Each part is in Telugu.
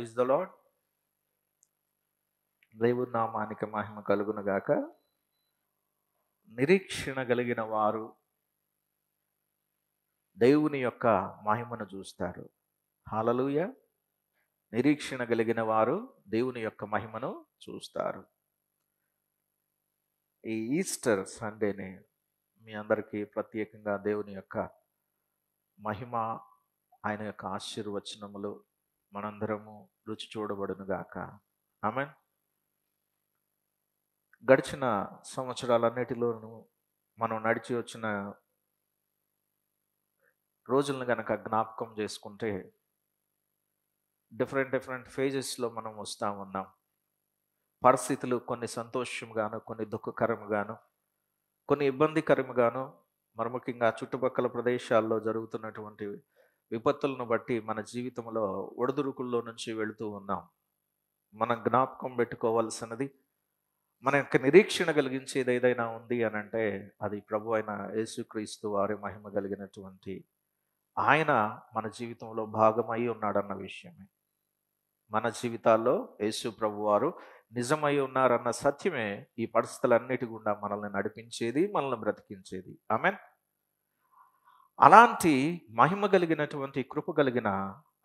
Praise the Lord. దేవుని నామానికి మహిమ కలుగును గాక. నిరీక్షణ కలిగిన వారు దేవుని యొక్క మహిమను చూస్తారు. హల్లెలూయా. నిరీక్షణ కలిగిన వారు దేవుని యొక్క మహిమను చూస్తారు. ఈ ఈస్టర్ సండేనే మీ అందరికీ ప్రత్యేకంగా దేవుని యొక్క మహిమ, ఆయన యొక్క ఆశీర్వచనములు మనందరము రుచి చూడబడునుగాక. ఆమెన్. గడిచిన సంవత్సరాలన్నిటిలోనూ మనం నడిచి వచ్చిన రోజులను కనుక జ్ఞాపకం చేసుకుంటే డిఫరెంట్ ఫేజెస్లో మనం వస్తూ ఉన్నాం. పరిస్థితులు కొన్ని సంతోషంగాను, కొన్ని దుఃఖకరముగాను, కొన్ని ఇబ్బందికరముగాను, మరి ముఖ్యంగా చుట్టుపక్కల ప్రదేశాల్లో జరుగుతున్నటువంటి విపత్తులను బట్టి మన జీవితంలో ఒడిదుడుకుల్లో నుంచి వెళుతూ ఉన్నాం. మనం జ్ఞాపకం పెట్టుకోవాల్సినది, మన యొక్క నిరీక్షణ కలిగించేది ఏదైనా ఉంది అని అంటే అది ప్రభు అయిన యేసుక్రీస్తు వారి మహిమ కలిగినటువంటి ఆయన మన జీవితంలో భాగమై ఉన్నాడన్న విషయమే. మన జీవితాల్లో యేసు ప్రభు వారు నిజమై ఉన్నారన్న సత్యమే ఈ పరిస్థితులన్నిటి గుండా మనల్ని నడిపించేది, మనల్ని బ్రతికించేది. ఆమెన్. అలాంటి మహిమ కలిగినటువంటి, కృప కలిగిన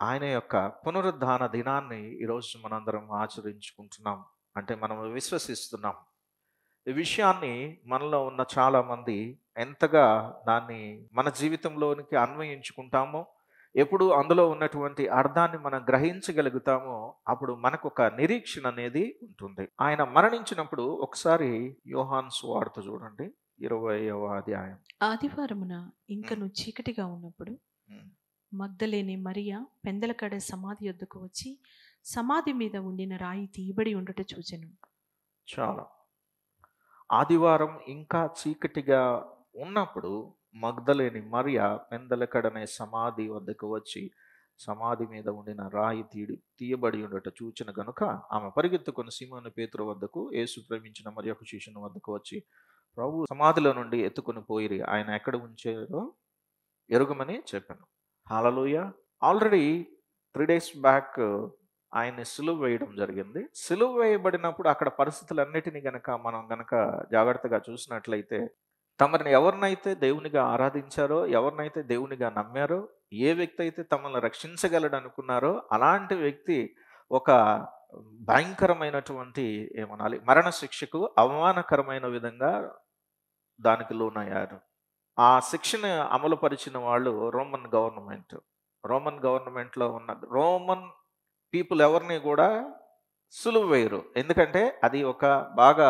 ఆయన యొక్క పునరుద్ధాన దినాన్ని ఈరోజు మనందరం ఆచరించుకుంటున్నాం. అంటే మనం విశ్వసిస్తున్నాం. ఈ విషయాన్ని మనలో ఉన్న చాలామంది ఎంతగా దాన్ని మన జీవితంలోనికి అన్వయించుకుంటామో, ఎప్పుడు అందులో ఉన్నటువంటి అర్థాన్ని మనం గ్రహించగలుగుతామో అప్పుడు మనకు ఒక నిరీక్షణ అనేది ఉంటుంది. ఆయన మరణించినప్పుడు ఒకసారి యోహాను సువార్త చూడండి, 20వ అధ్యాయం. ఆదివారమున ఇంకను చీకటిగా ఉన్నప్పుడు మగ్దలేనే మరియా పెందలకడ సమాధి యొద్దకు వచ్చి సమాధి మీద ఉండిన రాయి తీయబడి ఉండట చూచెను. చాలా ఆదివారం ఇంకా చీకటిగా ఉన్నప్పుడు మగ్దలేని మరియా పెందలకడనే సమాధి వద్దకు వచ్చి సమాధి మీద ఉండిన రాయి తీయబడి ఉండట చూచిన గనుక ఆమె పరిగెత్తుకుని సీమోను పేతురు వద్దకు, యేసు ప్రేమించిన మరి ఒక శిష్యుని వద్దకు వచ్చి, ప్రభు సమాధిలో నుండి ఎత్తుకుని పోయిరి, ఆయన ఎక్కడ ఉంచారో ఎరుగమని చెప్పాను. హల్లెలూయా. ఆల్రెడీ 3 days బ్యాక్ ఆయన్ని సిలువ వేయడం జరిగింది. సిలువ వేయబడినప్పుడు అక్కడ పరిస్థితులన్నిటినీ గనక మనం గనక జాగ్రత్తగా చూసినట్లయితే, తమరిని ఎవరినైతే దేవునిగా ఆరాధించారో, ఎవరినైతే దేవునిగా నమ్మారో, ఏ వ్యక్తి అయితే తమల్ని రక్షించగలడు అనుకున్నారో అలాంటి వ్యక్తి ఒక భయంకరమైనటువంటి, ఏమనాలి, మరణశిక్షకు అవమానకరమైన విధంగా దానికి లోనయ్యారు. ఆ శిక్షను అమలుపరిచిన వాళ్ళు రోమన్ గవర్నమెంట్లో ఉన్న రోమన్ పీపుల్ ఎవరిని కూడా సులువు వేయరు. ఎందుకంటే అది ఒక బాగా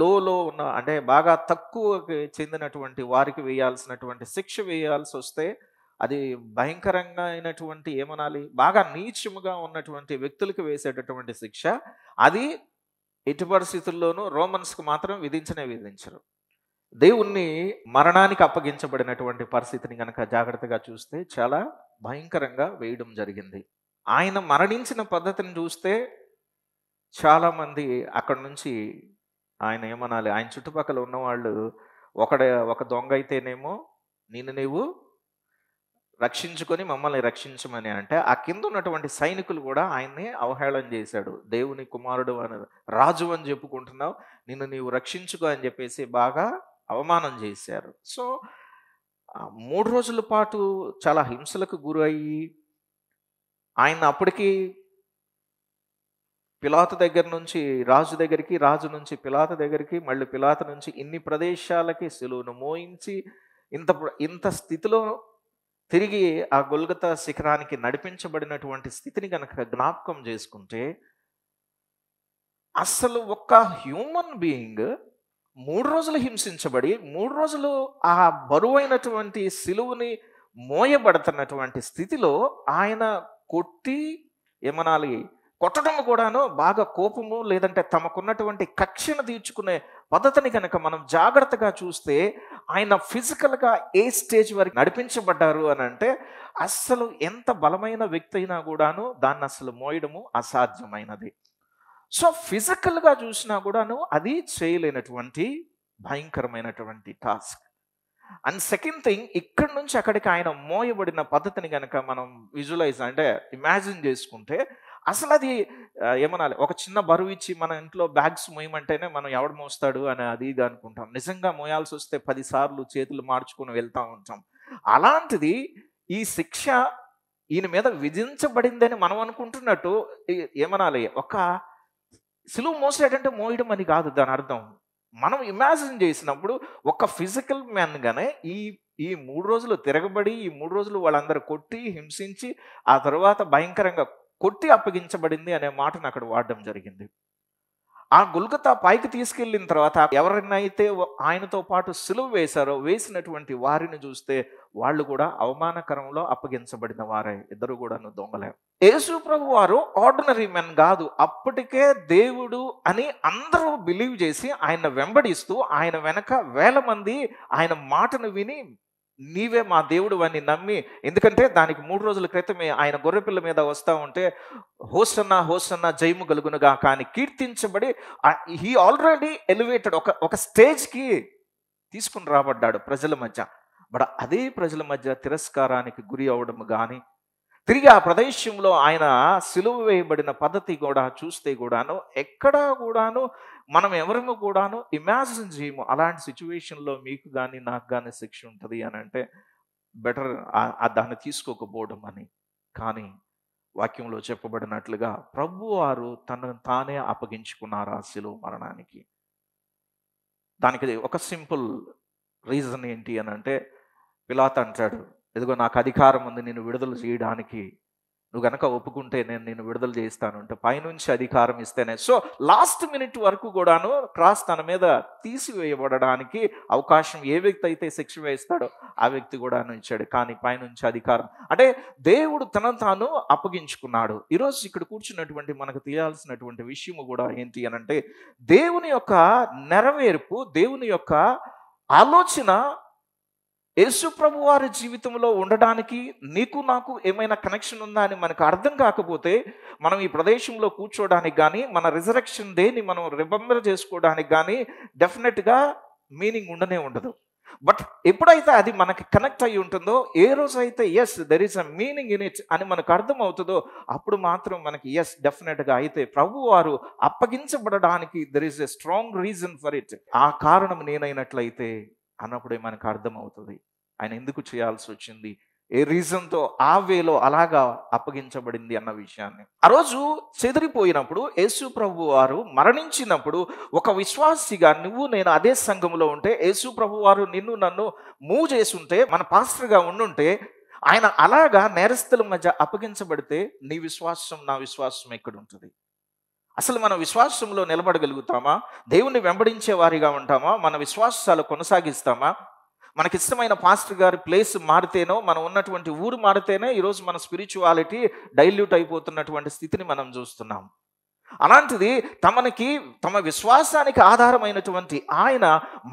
లోలో ఉన్న, అంటే బాగా తక్కువకి చెందినటువంటి వారికి వేయాల్సినటువంటి శిక్ష వేయాల్సి వస్తే అది భయంకరంగా అయినటువంటి, ఏమనాలి, బాగా నీచముగా ఉన్నటువంటి వ్యక్తులకు వేసేటటువంటి శిక్ష. అది ఎట్టి పరిస్థితుల్లోనూ రోమన్స్కి మాత్రం విధించరు. దేవుణ్ణి మరణానికి అప్పగించబడినటువంటి పరిస్థితిని కనుక జాగ్రత్తగా చూస్తే చాలా భయంకరంగా వేయడం జరిగింది. ఆయన మరణించిన పద్ధతిని చూస్తే చాలామంది అక్కడి నుంచి, ఆయన ఏమనాలి, ఆయన చుట్టుపక్కల ఉన్నవాళ్ళు ఒక దొంగ అయితేనేమో నిన్ను నీవు రక్షించుకొని మమ్మల్ని రక్షించమని అంటే, ఆ కింద ఉన్నటువంటి సైనికులు కూడా ఆయన్ని అవహేళన చేశాడు. దేవుని కుమారుడు అని, రాజు అని చెప్పుకుంటున్నావు, నిన్ను నీవు రక్షించుకో అని చెప్పేసి బాగా అవమానం చేశారు. సో 3 రోజుల పాటు చాలా హింసలకు గురి అయ్యి, ఆయన అప్పటికి పిలాతు దగ్గర నుంచి రాజు దగ్గరికి, రాజు నుంచి పిలాతు దగ్గరికి, మళ్ళీ పిలాతు నుంచి ఇన్ని ప్రదేశాలకి సిలువను మోయించి ఇంత స్థితిలో తిరిగి ఆ గొల్గొతా శిఖరానికి నడిపించబడినటువంటి స్థితిని కనుక జ్ఞాపకం చేసుకుంటే, అస్సలు ఒక్క హ్యూమన్ బీయింగ్ 3 రోజులు హింసించబడి, 3 రోజులు ఆ బరువైనటువంటి సిలువుని మోయబడుతున్నటువంటి స్థితిలో ఆయన కొట్టడం కూడాను బాగా కోపము, లేదంటే తమకున్నటువంటి కక్షను తీర్చుకునే పద్ధతిని కనుక మనం జాగ్రత్తగా చూస్తే, ఆయన ఫిజికల్గా ఏ స్టేజ్ వరకు నడిపించబడ్డారు అని అంటే అస్సలు ఎంత బలమైన వ్యక్తి అయినా కూడాను దాన్ని అసలు మోయడము అసాధ్యమైనది. సో ఫిజికల్గా చూసినా కూడాను అది చేయలేనటువంటి భయంకరమైనటువంటి టాస్క్. అండ్ సెకండ్ థింగ్, ఇక్కడి నుంచి అక్కడికి ఆయన మోయబడిన పద్ధతిని కనుక మనం విజువలైజ్, అంటే ఇమాజిన్ చేసుకుంటే, అసలు అది ఏమనాలి, ఒక చిన్న బరువు ఇచ్చి మన ఇంట్లో బ్యాగ్స్ మోయమంటేనే మనం ఎవడు మోస్తాడు అని అది ఇది అనుకుంటాం. నిజంగా మోయాల్సి వస్తే 10 సార్లు చేతులు మార్చుకుని వెళ్తూ ఉంటాం. అలాంటిది ఈ శిక్ష ఈయన మీద విధించబడిందని మనం అనుకుంటున్నట్టు ఏమనాలి, ఒక సిలువ మోసేటంటే మోయడం అని కాదు దాని అర్థం. మనం ఇమాజిన్ చేసినప్పుడు ఒక ఫిజికల్ మ్యాన్గానే ఈ 3 రోజులు తిరగబడి, ఈ 3 రోజులు వాళ్ళందరూ కొట్టి హింసించి ఆ తర్వాత భయంకరంగా కొట్టి అప్పగించబడింది అనే మాటను అక్కడ వాడడం జరిగింది. ఆ గొల్గొతా పైకి తీసుకెళ్ళిన తర్వాత ఎవరినైతే ఆయనతో పాటు సిలువ వేశారో వేసినటువంటి వారిని చూస్తే వాళ్ళు కూడా అవమానకరంలో అప్పగించబడిన వారే, ఇద్దరు కూడా దొంగలే. యేసు ప్రభు వారు ఆర్డినరీ మెన్ కాదు, అప్పటికే దేవుడు అని అందరూ బిలీవ్ చేసి ఆయన వెంబడిస్తూ ఆయన వెనక 1000 మంది ఆయన మాటను విని నీవే మా దేవుడు అని నమ్మి, ఎందుకంటే దానికి 3 రోజుల క్రితమే ఆయన గొర్రెపిల్ల మీద వస్తూ ఉంటే హోసన్నా హోసన్నా జయము గలుగునుగా కానీ కీర్తించబడి హీ ఆల్రెడీ ఎలివేటెడ్, ఒక స్టేజ్కి తీసుకుని రాబడ్డాడు ప్రజల మధ్య. బట్ అదే ప్రజల మధ్య తిరస్కారానికి గురి అవడం కానీ, తిరిగి ఆ ప్రదేశంలో ఆయన సిలువ వేయబడిన పద్ధతి కూడా చూస్తే కూడాను ఎక్కడా కూడాను మనం ఎవరిని కూడాను ఇమాజిన్ చేయము అలాంటి సిచ్యువేషన్లో మీకు కానీ నాకు కానీ శిక్ష ఉంటుంది అని అంటే బెటర్ దాన్ని తీసుకోకపోవడం అని. కానీ వాక్యంలో చెప్పబడినట్లుగా ప్రభువారు తనను తానే అప్పగించుకున్నారు ఆ సిలువ మరణానికి. దానికి ఒక సింపుల్ రీజన్ ఏంటి అని అంటే, పిలాత్ అంటాడు, ఇదిగో నాకు అధికారం ఉంది నిన్ను విడుదల చేయడానికి, నువ్వు కనుక ఒప్పుకుంటే నేను నిన్ను విడుదల చేస్తాను అంటే పైనుంచి అధికారం ఇస్తేనే. సో లాస్ట్ మినిట్ వరకు కూడాను క్రాస్ తన మీద తీసివేయబడడానికి అవకాశం ఏ వ్యక్తి అయితే శిక్ష వేస్తాడో ఆ వ్యక్తి కూడా ఇచ్చాడు, కానీ పైనుంచి అధికారం అంటే దేవుడు తనను తాను అప్పగించుకున్నాడు. ఈరోజు ఇక్కడ కూర్చున్నటువంటి మనకు తెలియాల్సినటువంటి విషయము కూడా ఏంటి అని అంటే, దేవుని యొక్క నెరవేర్పు, దేవుని యొక్క ఆలోచన యేసు ప్రభు వారి జీవితంలో ఉండడానికి నీకు నాకు ఏమైనా కనెక్షన్ ఉందా అని మనకు అర్థం కాకపోతే మనం ఈ ప్రదేశంలో కూర్చోడానికి కానీ మన రిజరెక్షన్ డేని మనం రిమెంబర్ చేసుకోవడానికి కానీ డెఫినెట్గా మీనింగ్ ఉండనే ఉండదు. బట్ ఎప్పుడైతే అది మనకి కనెక్ట్ అయ్యి ఉంటుందో, ఏ రోజైతే yes there is a meaning in it అని మనకు అర్థం అవుతుందో, అప్పుడు మాత్రం మనకి ఎస్ డెఫినెట్గా అయితే ప్రభు వారు అప్పగించబడడానికి there is a strong reason for it, ఆ కారణం నేనైనట్లయితే అన్నప్పుడే మనకు అర్థమవుతుంది ఆయన ఎందుకు చేయాల్సి వచ్చింది, ఏ రీజన్తో ఆ వేలో అలాగా అప్పగించబడింది అన్న విషయాన్ని. ఆ రోజు చెదిరిపోయినప్పుడు యేసు ప్రభు వారు మరణించినప్పుడు ఒక విశ్వాసిగా నువ్వు నేను అదే సంఘంలో ఉంటే, యేసు ప్రభు వారు నిన్ను నన్ను మూవ్ చేసుంటే, మన పాస్టర్గా ఉండుంటే, ఆయన అలాగా నేరస్తుల మధ్య అప్పగించబడితే నీ విశ్వాసం నా విశ్వాసం ఎక్కడ ఉంటుంది? అసలు మన విశ్వాసంలో నిలబడగలుగుతామా? దేవుణ్ణి వెంబడించే వారిగా ఉంటామా? మన విశ్వాసాలు కొనసాగిస్తామా? మనకిష్టమైన పాస్టర్ గారి ప్లేస్ మారితేనో, మనం ఉన్నటువంటి ఊరు మారితేనే ఈరోజు మన స్పిరిచువాలిటీ డైల్యూట్ అయిపోతున్నటువంటి స్థితిని మనం చూస్తున్నాం. అలాంటిది తమ విశ్వాసానికి ఆధారమైనటువంటి ఆయన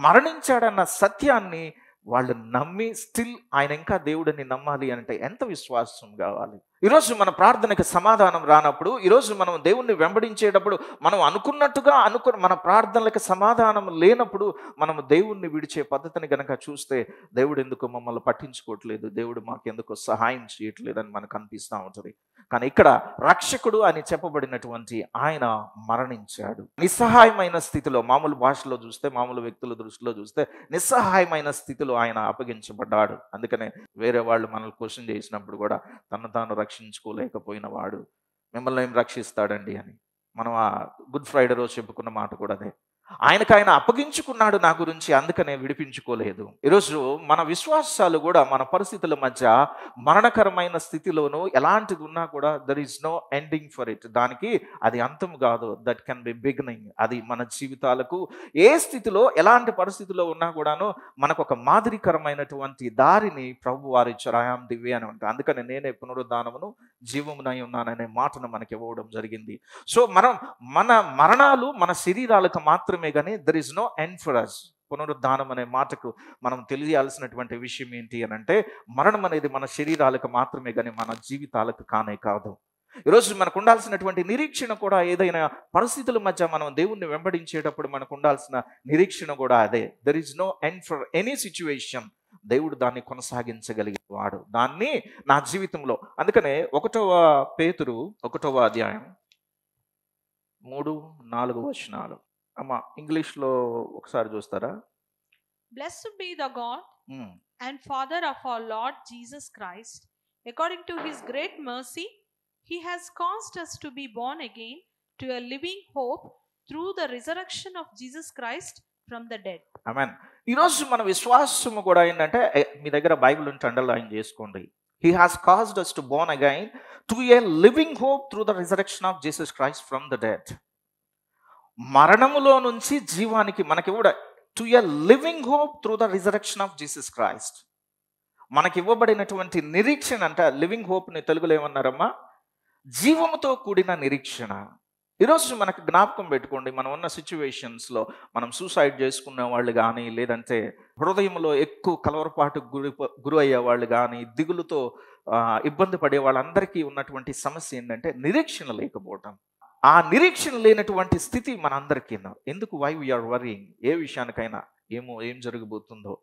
మరణించాడన్న సత్యాన్ని వాళ్ళు నమ్మి స్టిల్ ఆయన ఇంకా దేవుడిని నమ్మాలి అంటే ఎంత విశ్వాసం కావాలి? ఈరోజు మన ప్రార్థనకి సమాధానం రానప్పుడు, ఈరోజు మనం దేవుణ్ణి వెంబడించేటప్పుడు మనం అనుకున్నట్టుగా మన ప్రార్థనలకు సమాధానం లేనప్పుడు మనం దేవుణ్ణి విడిచే పద్ధతిని గనక చూస్తే దేవుడు ఎందుకు మమ్మల్ని పట్టించుకోవట్లేదు, దేవుడు మాకెందుకు సహాయం చేయట్లేదని మనకు అనిపిస్తూ ఉంటుంది. కానీ ఇక్కడ రక్షకుడు అని చెప్పబడినటువంటి ఆయన మరణించాడు. నిస్సహాయమైన స్థితిలో, మామూలు భాషలో చూస్తే, మామూలు వ్యక్తుల దృష్టిలో చూస్తే నిస్సహాయమైన స్థితిలో ఆయన అప్పగించబడ్డాడు. అందుకనే వేరే వాళ్ళు మనల్ని క్వశ్చన్ చేసినప్పుడు కూడా తను తాను రక్షించుకోలేకపోయిన వాడు మిమ్మల్ని ఏం రక్షిస్తాడండి అని మనం ఆ గుడ్ ఫ్రైడే రోజు చెప్పుకున్న మాట కూడా అదే. ఆయనకు ఆయన అప్పగించుకున్నాడు నా గురించి, అందుకనే విడిపించుకోలేదు. ఈరోజు మన విశ్వాసాలు కూడా మన పరిస్థితుల మధ్య మరణకరమైన స్థితిలోనూ ఎలాంటిది ఉన్నా కూడా there is no ending for it, దానికి అది అంతం కాదు, దట్ కెన్ బి బిగినింగ్. అది మన జీవితాలకు ఏ స్థితిలో ఎలాంటి పరిస్థితిలో ఉన్నా కూడాను మనకు ఒక మాదిరికరమైనటువంటి దారిని ప్రభు వారు ఇచ్చారు. ఐ యామ్ ది వే అని ఉంటారు. అందుకని నేనే పునరుద్ధానమును జీవమునై ఉన్నాననే మాటను మనకి ఇవ్వడం జరిగింది. సో మన మరణాలు మన శరీరాలకు మాత్రం కానీ there is no end for us. పునరుద్ధానం అనే మాటకు మనం తెలియాల్సినటువంటి విషయం ఏంటి అని అంటే, మరణం అనేది మన శరీరాలకు మాత్రమే కానీ మన జీవితాలకు కానే కాదు. ఈరోజు మనకు ఉండాల్సినటువంటి నిరీక్షణ కూడా, ఏదైనా పరిస్థితుల మధ్య మనం దేవుణ్ణి వెంబడించేటప్పుడు మనకు ఉండాల్సిన నిరీక్షణ కూడా అదే. There is no end for any situation. దేవుడు దాన్ని కొనసాగించగలిగేవాడు, దాన్ని నా జీవితంలో. అందుకనే 1వ పేతురు 1వ అధ్యాయం 3, 4 వచనాలు అమ్మ ఇంగ్లీష్లో ఒకసారి చూస్తారా? Blessed be the God and Father of our Lord Jesus Christ. According to his great mercy, he has caused us to be born again to a living hope through the resurrection of Jesus Christ from the dead. Amen. ఈ రోజు మన విశ్వాసము కూడా ఏంటంటే, మీ దగ్గర బైబిల్ ఉంటే అండర్లైన్ చేసుకోండి. He has caused us to born again to a living hope through the resurrection of Jesus Christ from the dead. మరణములో నుంచి జీవానికి మనకి కూడా to a living hope through the resurrection of Jesus Christ. మనకి ఇవ్వబడినటువంటి నిరీక్షణ అంటే లివింగ్ హోప్ని తెలుగులో ఏమన్నారమ్మా? జీవముతో కూడిన నిరీక్షణ. ఈరోజు మనకు జ్ఞాపకం పెట్టుకోండి, మనం ఉన్న సిచ్యువేషన్స్లో మనం సూసైడ్ చేసుకునే వాళ్ళు కానీ, లేదంటే హృదయంలో ఎక్కువ కలవరపాటుకు గురి అయ్యే వాళ్ళు కానీ, దిగులుతో ఇబ్బంది పడే వాళ్ళందరికీ ఉన్నటువంటి సమస్య ఏంటంటే నిరీక్షణ లేకపోవటం. ఆ నిరీక్షణ లేనటువంటి స్థితి మనందరికీ. ఎందుకు? Why we're worrying? ఏ విషయానికైనా ఏమో, ఏం జరగబోతుందో,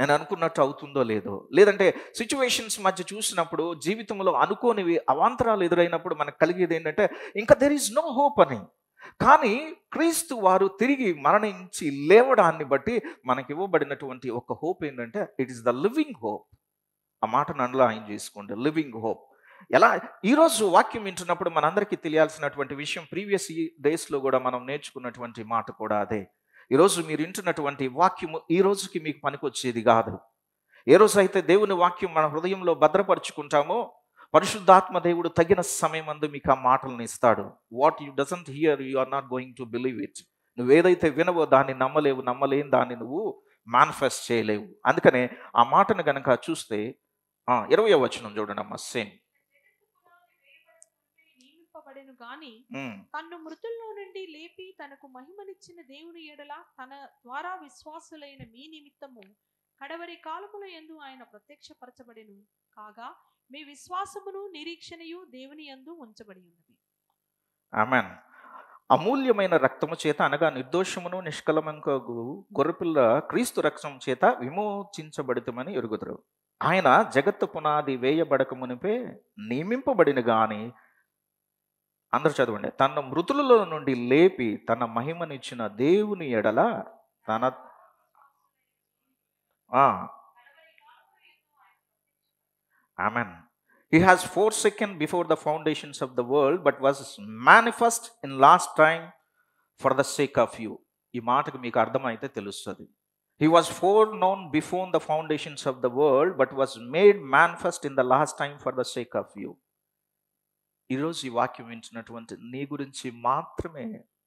నేను అనుకున్నట్టు అవుతుందో లేదో, లేదంటే సిచ్యువేషన్స్ మధ్య చూసినప్పుడు జీవితంలో అనుకోనివి అవాంతరాలు ఎదురైనప్పుడు మనకు కలిగేది ఏంటంటే ఇంకా దెర్ ఈజ్ నో హోప్ అని. కానీ క్రీస్తు వారు తిరిగి మరణించి లేవడాన్ని బట్టి మనకి ఇవ్వబడినటువంటి ఒక హోప్ ఏంటంటే it is the living hope. ఆ మాటను అందులో ఆయన చేసుకోండి, లివింగ్ హోప్. ఎలా ఈరోజు వాక్యం వింటున్నప్పుడు మనందరికీ తెలియాల్సినటువంటి విషయం, ప్రీవియస్ డేస్లో కూడా మనం నేర్చుకున్నటువంటి మాట కూడా అదే. ఈరోజు మీరు వింటున్నటువంటి వాక్యము ఈ రోజుకి మీకు పనికొచ్చేది కాదు. ఏ రోజు అయితే దేవుని వాక్యం మన హృదయంలో భద్రపరుచుకుంటామో, పరిశుద్ధాత్మ దేవుడు తగిన సమయం అందు మీకు ఆ మాటలను ఇస్తాడు. What you doesn't hear you are not going to believe it. నువ్వు ఏదైతే వినవో దాన్ని నమ్మలేవు, నమ్మలేని దాన్ని నువ్వు మేనిఫెస్ట్ చేయలేవు. అందుకనే ఆ మాటను గనక చూస్తే 20వ వచనం చూడండి అమ్మ. సేమ్ తన్ను మృతుల్లో నుండి లేపి తనకు మహిమనిచ్చిన దేవుని ఎడల తన ద్వారా విశ్వాసులైన మీ నిమిత్తము కడవరి కాలముల యందు ఆయన ప్రత్యక్షపరచబడెను. కాగా మీ విశ్వాసమును నిరీక్షణయు దేవుని యందు ఉంచబడి ఉన్నది. ఆమేన్. అమూల్యమైన రక్తము చేత, అనగా నిర్దోషమును నిష్కలమంకగు గొర్రెపిల్ల క్రీస్తు రక్తము చేత విమోచించబడితమని ఎరుగుదురు. ఆయన జగత్తు పునాది వేయబడక మునిపే నియమింపబడిన గాని, అందరూ చదవండి, తన మృతులలో నుండి లేపి తన మహిమనిచ్చిన దేవుని ఎడల తన amen. He has forsaken before the foundations of the world but was manifest in last time for the sake of you. ఈ మాటకు మీకు అర్థమైతే తెలుస్తుంది. He was foreknown before the foundations of the world but was made manifest in the last time for the sake of you. ఈరోజు ఈ వాక్యం వింటున్నటువంటి నీ గురించి మాత్రమే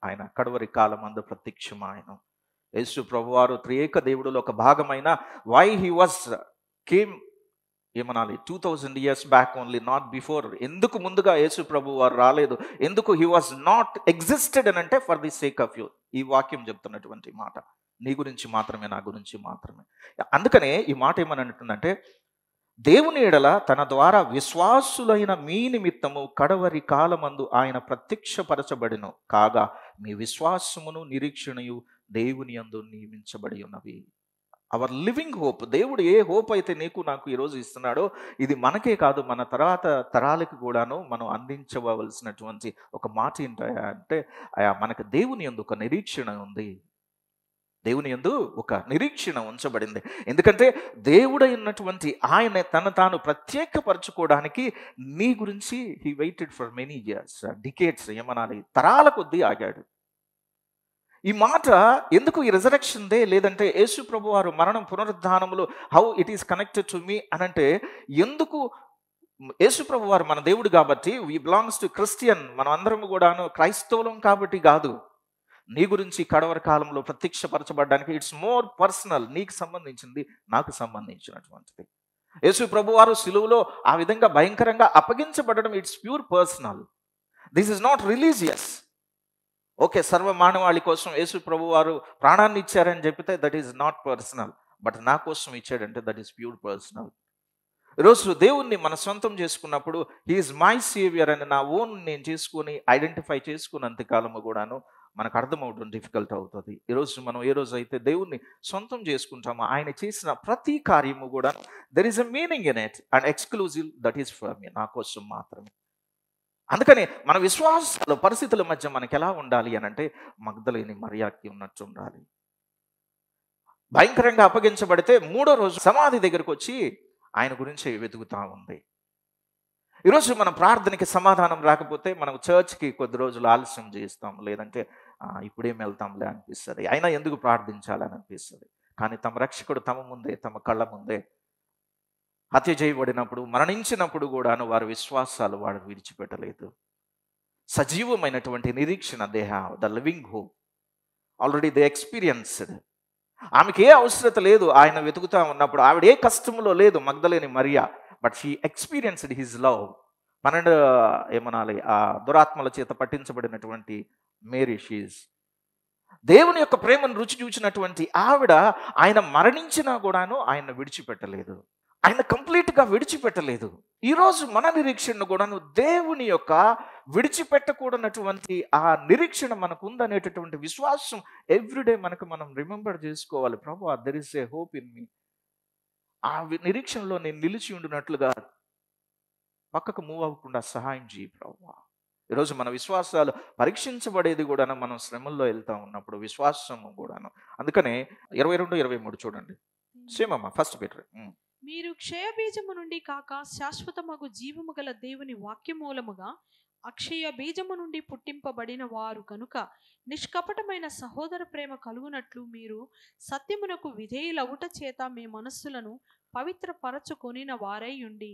ఆయన కడవరి కాలం అందు ప్రత్యక్షం. ఆయన యేసు ప్రభువారు త్రియేక దేవుడులో ఒక భాగమైన వై హీ వాస్ కేమ్ ఏమనాలి 2000 years back only, not before. ఎందుకు ముందుగా యేసు ప్రభువారు రాలేదు, ఎందుకు హీ వాజ్ నాట్ ఎగ్జిస్టెడ్ అని అంటే for the sake of you. ఈ వాక్యం చెప్తున్నటువంటి మాట నీ గురించి మాత్రమే, నా గురించి మాత్రమే. అందుకనే ఈ మాట ఏమని అంటుందంటే, దేవుని ఎడల తన ద్వారా విశ్వాసులైన మీ నిమిత్తము కడవరి కాలమందు ఆయన ప్రత్యక్షపరచబడెను. కాగా మీ విశ్వాసమును నిరీక్షణయు దేవుని యందు నియమించబడి ఉన్నవి. Our living hope. దేవుడు ఏ హోప్ అయితే నీకు నాకు ఈరోజు ఇస్తున్నాడో, ఇది మనకే కాదు మన తర్వాత తరాలకు కూడాను మనం అందించవలసినటువంటి ఒక మాట ఏంటయా అంటే, ఆయా మనకు దేవుని యందు ఒక నిరీక్షణ ఉంది, దేవుని యందు ఒక నిరీక్షణ ఉంచబడింది. ఎందుకంటే దేవుడైనటువంటి ఆయన తను తాను ప్రత్యేకపరచుకోవడానికి నీ గురించి he waited for many years, decades ఏమనాలి, తరాల కొద్దీ ఆగాడు. ఈ మాట ఎందుకు ఈ రిజరెక్షన్ డే, లేదంటే యేసు ప్రభు వారు మరణం పునరుద్ధానములు how it is connected to me అని అంటే, ఎందుకు యేసు ప్రభు వారు మన దేవుడు కాబట్టి, వీ బిలాంగ్స్ టు క్రిస్టియన్, మనం అందరం కూడాను క్రైస్తవులం కాబట్టి కాదు. నీ గురించి కడవరి కాలంలో ప్రత్యక్షపరచబడడానికి ఇట్స్ మోర్ పర్సనల్, నీకు సంబంధించింది, నాకు సంబంధించినటువంటిది. యేసు ప్రభువారు సిలువులో ఆ విధంగా భయంకరంగా అప్పగించబడడం it's pure personal. This is not religious. Okay, సర్వ మానవాళి కోసం యేసు ప్రభువారు ప్రాణాన్ని ఇచ్చారని చెప్తే that is not personal, but నా కోసం ఇచ్చాడంటే దట్ ఈస్ ప్యూర్ పర్సనల్. ఈరోజు దేవుణ్ణి మన సొంతం చేసుకున్నప్పుడు హీఈస్ మై సేవియర్ అని నా ఓన్ నేను చేసుకుని ఐడెంటిఫై చేసుకున్నంతకాలము కూడాను మనకు అర్థమవుతుంది, డిఫికల్ట్ అవుతుంది. ఈరోజు మనం ఏ రోజు అయితే దేవుణ్ణి సొంతం చేసుకుంటామో, ఆయన చేసిన ప్రతి కార్యము కూడా there is a meaning in it and exclusive that is for me, నా కోసం మాత్రమే. అందుకని మన విశ్వాస పరిస్థితుల మధ్య మనకి ఎలా ఉండాలి అని అంటే మగ్దలేని మరియకి ఉన్నట్టు ఉండాలి. భయంకరంగా అప్పగించబడితే మూడో రోజు సమాధి దగ్గరకు వచ్చి ఆయన గురించి వెతుకుతూ ఉంది. ఈరోజు మనం ప్రార్థనకి సమాధానం రాకపోతే మనం చర్చ్కి కొద్ది రోజులు ఆలస్యం చేస్తాం, లేదంటే ఇప్పుడేం వెళ్తాంలే అనిపిస్తుంది, అయినా ఎందుకు ప్రార్థించాలని అనిపిస్తుంది. కానీ తమ రక్షకుడు తమ ముందే, తమ కళ్ళ ముందే హత్య చేయబడినప్పుడు, మరణించినప్పుడు కూడాను వారి విశ్వాసాలు వాడు విడిచిపెట్టలేదు. సజీవమైనటువంటి నిరీక్షణ, they have the living hope already, they experienced. ఆమెకి ఏ అవసరత లేదు, ఆయన వెతుకుతా ఉన్నప్పుడు ఆవిడ ఏ కష్టంలో లేదు మగ్దలేని Mariya, but she experienced his love. 12 ఏమనాలి, ఆ దురాత్మల చేత పట్టించబడినటువంటి మేరీ, షీజ్ దేవుని యొక్క ప్రేమను రుచి చూచినటువంటి ఆవిడ, ఆయన మరణించినా కూడాను ఆయన విడిచిపెట్టలేదు, ఆయన కంప్లీట్గా విడిచిపెట్టలేదు. ఈరోజు మన నిరీక్షణను కూడాను దేవుని యొక్క విడిచిపెట్టకూడనటువంటి ఆ నిరీక్షణ మనకు ఉందనేటటువంటి విశ్వాసం ఎవ్రీడే మనకు మనం రిమెంబర్ చేసుకోవాలి. ప్రభువా, there is a hope in me. ఆ నిరీక్షణలో నేను నిలిచి ఉండినట్లుగా పక్కకు మూవ్ అవ్వకుండా సహాయం చేయి ప్రభువా. ఈరోజు మన విశ్వాసాలు పరీక్షించబడేది కూడాను మనం శ్రమల్లో వెళ్తా ఉన్నప్పుడు విశ్వాసము కూడాను. అందుకనే 22-23 చూడండి, సేమమ్మా, ఫస్ట్ పేటర్. మీరు క్షయబీజము నుండి కాక శాశ్వతమగు జీవము గల దేవుని వాక్యమూలముగా అక్షయ బీజము నుండి పుట్టింపబడిన వారు కనుక నిష్కపటమైన సహోదర ప్రేమ కలుగునట్లు మీరు సత్యమునకు విధేయులవుట చేత మీ మనస్సులను పవిత్రపరచుకొనిన వారై ఉండి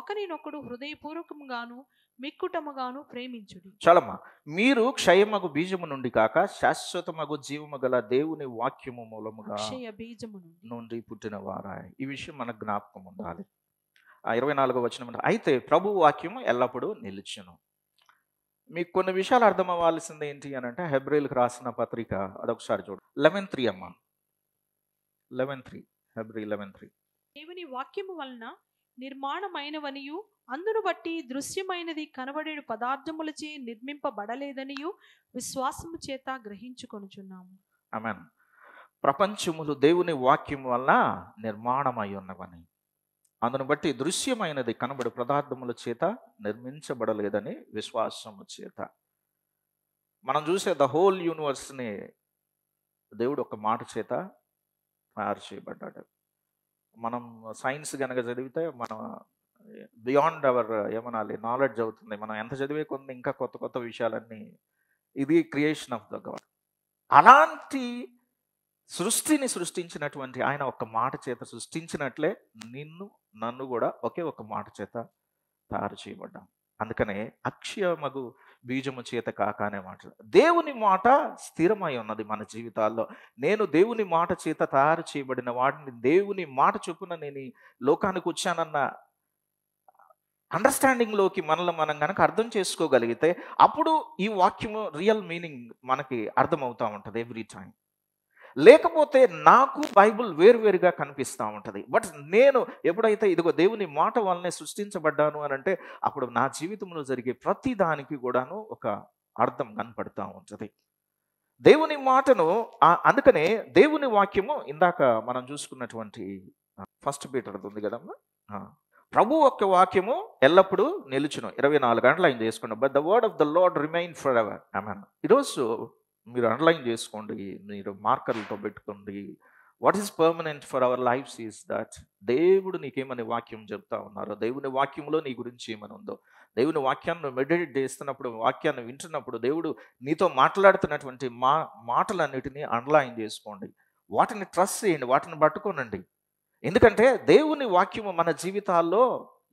ఒకరినొకడు హృదయపూర్వకముగాను మిక్కుటముగాను ప్రేమించుడి. చాలమ్మా. మీరు క్షయమగు బీజము నుండి కాక శాశ్వతమగు జీవము గల దేవుని వాక్యము మూలముగా అక్షయ బీజము నుండి పుట్టిన వారాయ. ఈ విషయం మన జ్ఞాపకం ఉండాలి. 24వ వచనం, అయితే ప్రభు వాక్యము ఎల్లప్పుడూ నిలిచెను. మీకు కొన్ని విషయాలు అర్థం అవ్వాల్సింది ఏంటి అని అంటే, హెబ్రేయులకు రాసిన పత్రిక అదొకసారి చూడండి, 11:3 అమ్మా, 11:3, హెబ్రేయులు 11:3. దేవుని వాక్యము వలన నిర్మాణమైనవనియు అందును బట్టి దృశ్యమైనది కనబడే పదార్థములచే నిర్మింపబడలేదనియు విశ్వాసము చేత గ్రహించుకొనుచున్నాము. ఆమేన్. ప్రపంచములు దేవుని వాక్యము వలన నిర్మాణమై ఉన్నవని, అందును బట్టి దృశ్యమైనది కనబడే పదార్థముల చేత నిర్మించబడలేదని విశ్వాసము చేత. మనం చూసే ద హోల్ యూనివర్స్ని దేవుడు ఒక మాట చేత తయారు చేయబడ్డాడు. మనం సైన్స్ కనుక చదివితే మనం బియాండ్ అవర్ ఏమనాలి నాలెడ్జ్ అవుతుంది. మనం ఎంత చదివే కొంది ఇంకా కొత్త కొత్త విషయాలన్నీ, ఇది క్రియేషన్ ఆఫ్ ద గాడ్. అలాంటి సృష్టిని సృష్టించినటువంటి ఆయన ఒక మాట చేత సృష్టించినట్లే నిన్ను నన్ను కూడా ఒకే ఒక మాట చేత తయారు చేయబడ్డాం. అందుకనే అక్షయమగు బీజము చేత కాక అనే మాట, దేవుని మాట స్థిరమై ఉన్నది మన జీవితాల్లో. నేను దేవుని మాట చేత తయారు చేయబడిన వాడిని, దేవుని మాట చొప్పున నేను ఈ లోకానికి వచ్చానన్న అండర్స్టాండింగ్లోకి మనల్ని మనం కనుక అర్థం చేసుకోగలిగితే అప్పుడు ఈ వాక్యము రియల్ మీనింగ్ మనకి అర్థమవుతూ ఉంటుంది ఎవ్రీ టైం. లేకపోతే నాకు బైబుల్ వేరువేరుగా కనిపిస్తూ ఉంటుంది. బట్ నేను ఎప్పుడైతే ఇదిగో దేవుని మాట వల్లనే సృష్టించబడ్డాను అని అంటే అప్పుడు నా జీవితంలో జరిగే ప్రతి దానికి కూడాను ఒక అర్థం కనపడుతూ ఉంటుంది దేవుని మాటను. అందుకనే దేవుని వాక్యము ఇందాక మనం చూసుకున్నటువంటి 1 పీటర్ ఉంది కదమ్మా, ప్రభు యొక్క వాక్యము ఎల్లప్పుడూ నిలుచును. 24 అండర్లైన్ చేసుకోండి. But the word of the Lord remain for ever. ఆమేన్. ఈరోజు మీరు అండర్లైన్ చేసుకోండి, మీరు మార్కర్లతో పెట్టుకోండి. What is permanent for our lifes is that దేవుడు నీకేమని వాక్యం చెప్తా ఉన్నారో, దేవుని వాక్యంలో నీ గురించి ఏమని ఉందో, దేవుని వాక్యాన్ని మెడిటేట్ చేస్తున్నప్పుడు, వాక్యాన్ని వింటున్నప్పుడు దేవుడు నీతో మాట్లాడుతున్నటువంటి మాటలన్నిటినీ అండర్లైన్ చేసుకోండి. వాటిని ట్రస్ట్ చేయండి, వాటిని పట్టుకోనండి. ఎందుకంటే దేవుని వాక్యము మన జీవితాల్లో